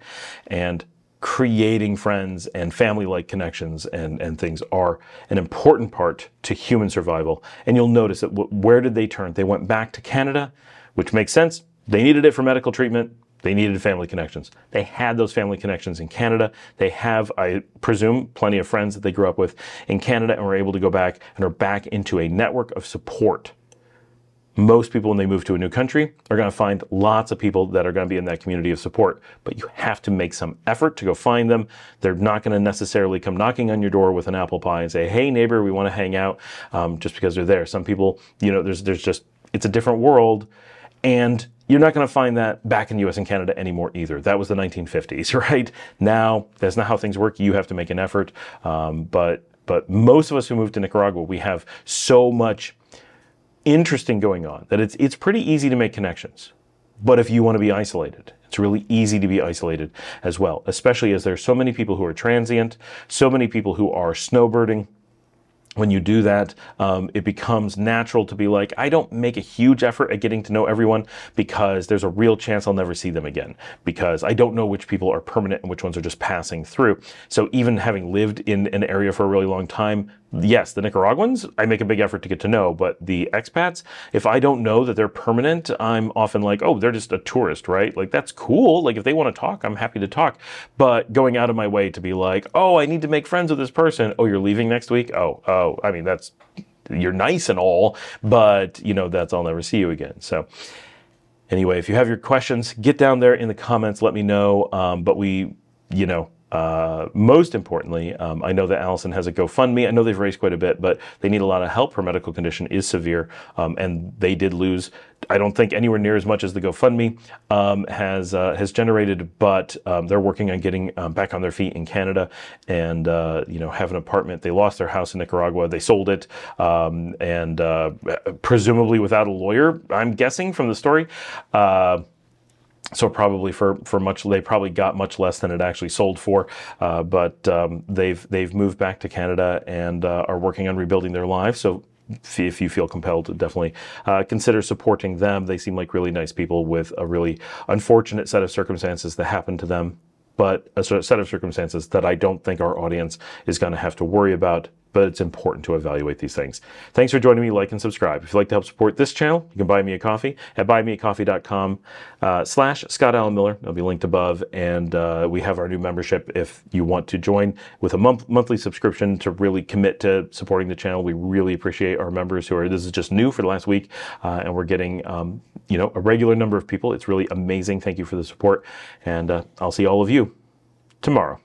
and creating friends and family-like connections and, and things are an important part to human survival. And you'll notice that where did they turn? They went back to Canada, which makes sense. They needed it for medical treatment. They needed family connections. They had those family connections in Canada. They have, I presume, plenty of friends that they grew up with in Canada and were able to go back and are back into a network of support. Most people, when they move to a new country, are going to find lots of people that are going to be in that community of support, but you have to make some effort to go find them. They're not going to necessarily come knocking on your door with an apple pie and say, hey neighbor, we want to hang out, um, just because they're there. Some people, you know, there's, there's just, it's a different world, and you're not going to find that back in the U S and Canada anymore either. That was the nineteen fifties, right? Now, that's not how things work. You have to make an effort. Um, but, but most of us who moved to Nicaragua, we have so much interesting going on that it's it's pretty easy to make connections. But if you want to be isolated, it's really easy to be isolated as well, especially as there's so many people who are transient, so many people who are snowbirding, when you do that, um, it becomes natural to be like, I don't make a huge effort at getting to know everyone because there's a real chance I'll never see them again, because I don't know which people are permanent and which ones are just passing through. So even having lived in an area for a really long time, yes, the Nicaraguans, I make a big effort to get to know, but the expats, if I don't know that they're permanent, I'm often like, oh, they're just a tourist, right? Like, that's cool. Like, if they want to talk, I'm happy to talk. But going out of my way to be like, oh, I need to make friends with this person. Oh, you're leaving next week? Oh, oh, I mean, that's, you're nice and all, but, you know, that's, I'll never see you again. So anyway, if you have your questions, get down there in the comments, let me know. Um, but we, you know, Uh, most importantly, um, I know that Allison has a GoFundMe. I know they've raised quite a bit, but they need a lot of help. Her medical condition is severe, um, and they did lose, I don't think, anywhere near as much as the GoFundMe um, has uh, has generated, but um, they're working on getting um, back on their feet in Canada and uh, you know, have an apartment. They lost their house in Nicaragua. They sold it, um, and uh, presumably without a lawyer, I'm guessing from the story. Uh, So probably for, for much, they probably got much less than it actually sold for, uh, but um, they've, they've moved back to Canada and uh, are working on rebuilding their lives. So if you feel compelled, definitely uh, consider supporting them. They seem like really nice people with a really unfortunate set of circumstances that happened to them, but a set of circumstances that I don't think our audience is going to have to worry about. But it's important to evaluate these things. Thanks for joining me. Like and subscribe. If you'd like to help support this channel, you can buy me a coffee at buy me a coffee dot com uh, slash Scott Alan Miller. It'll be linked above. And uh, we have our new membership if you want to join with a month monthly subscription to really commit to supporting the channel. We really appreciate our members who are, this is just new for the last week, uh, and we're getting, um, you know, a regular number of people. It's really amazing. Thank you for the support. And uh, I'll see all of you tomorrow.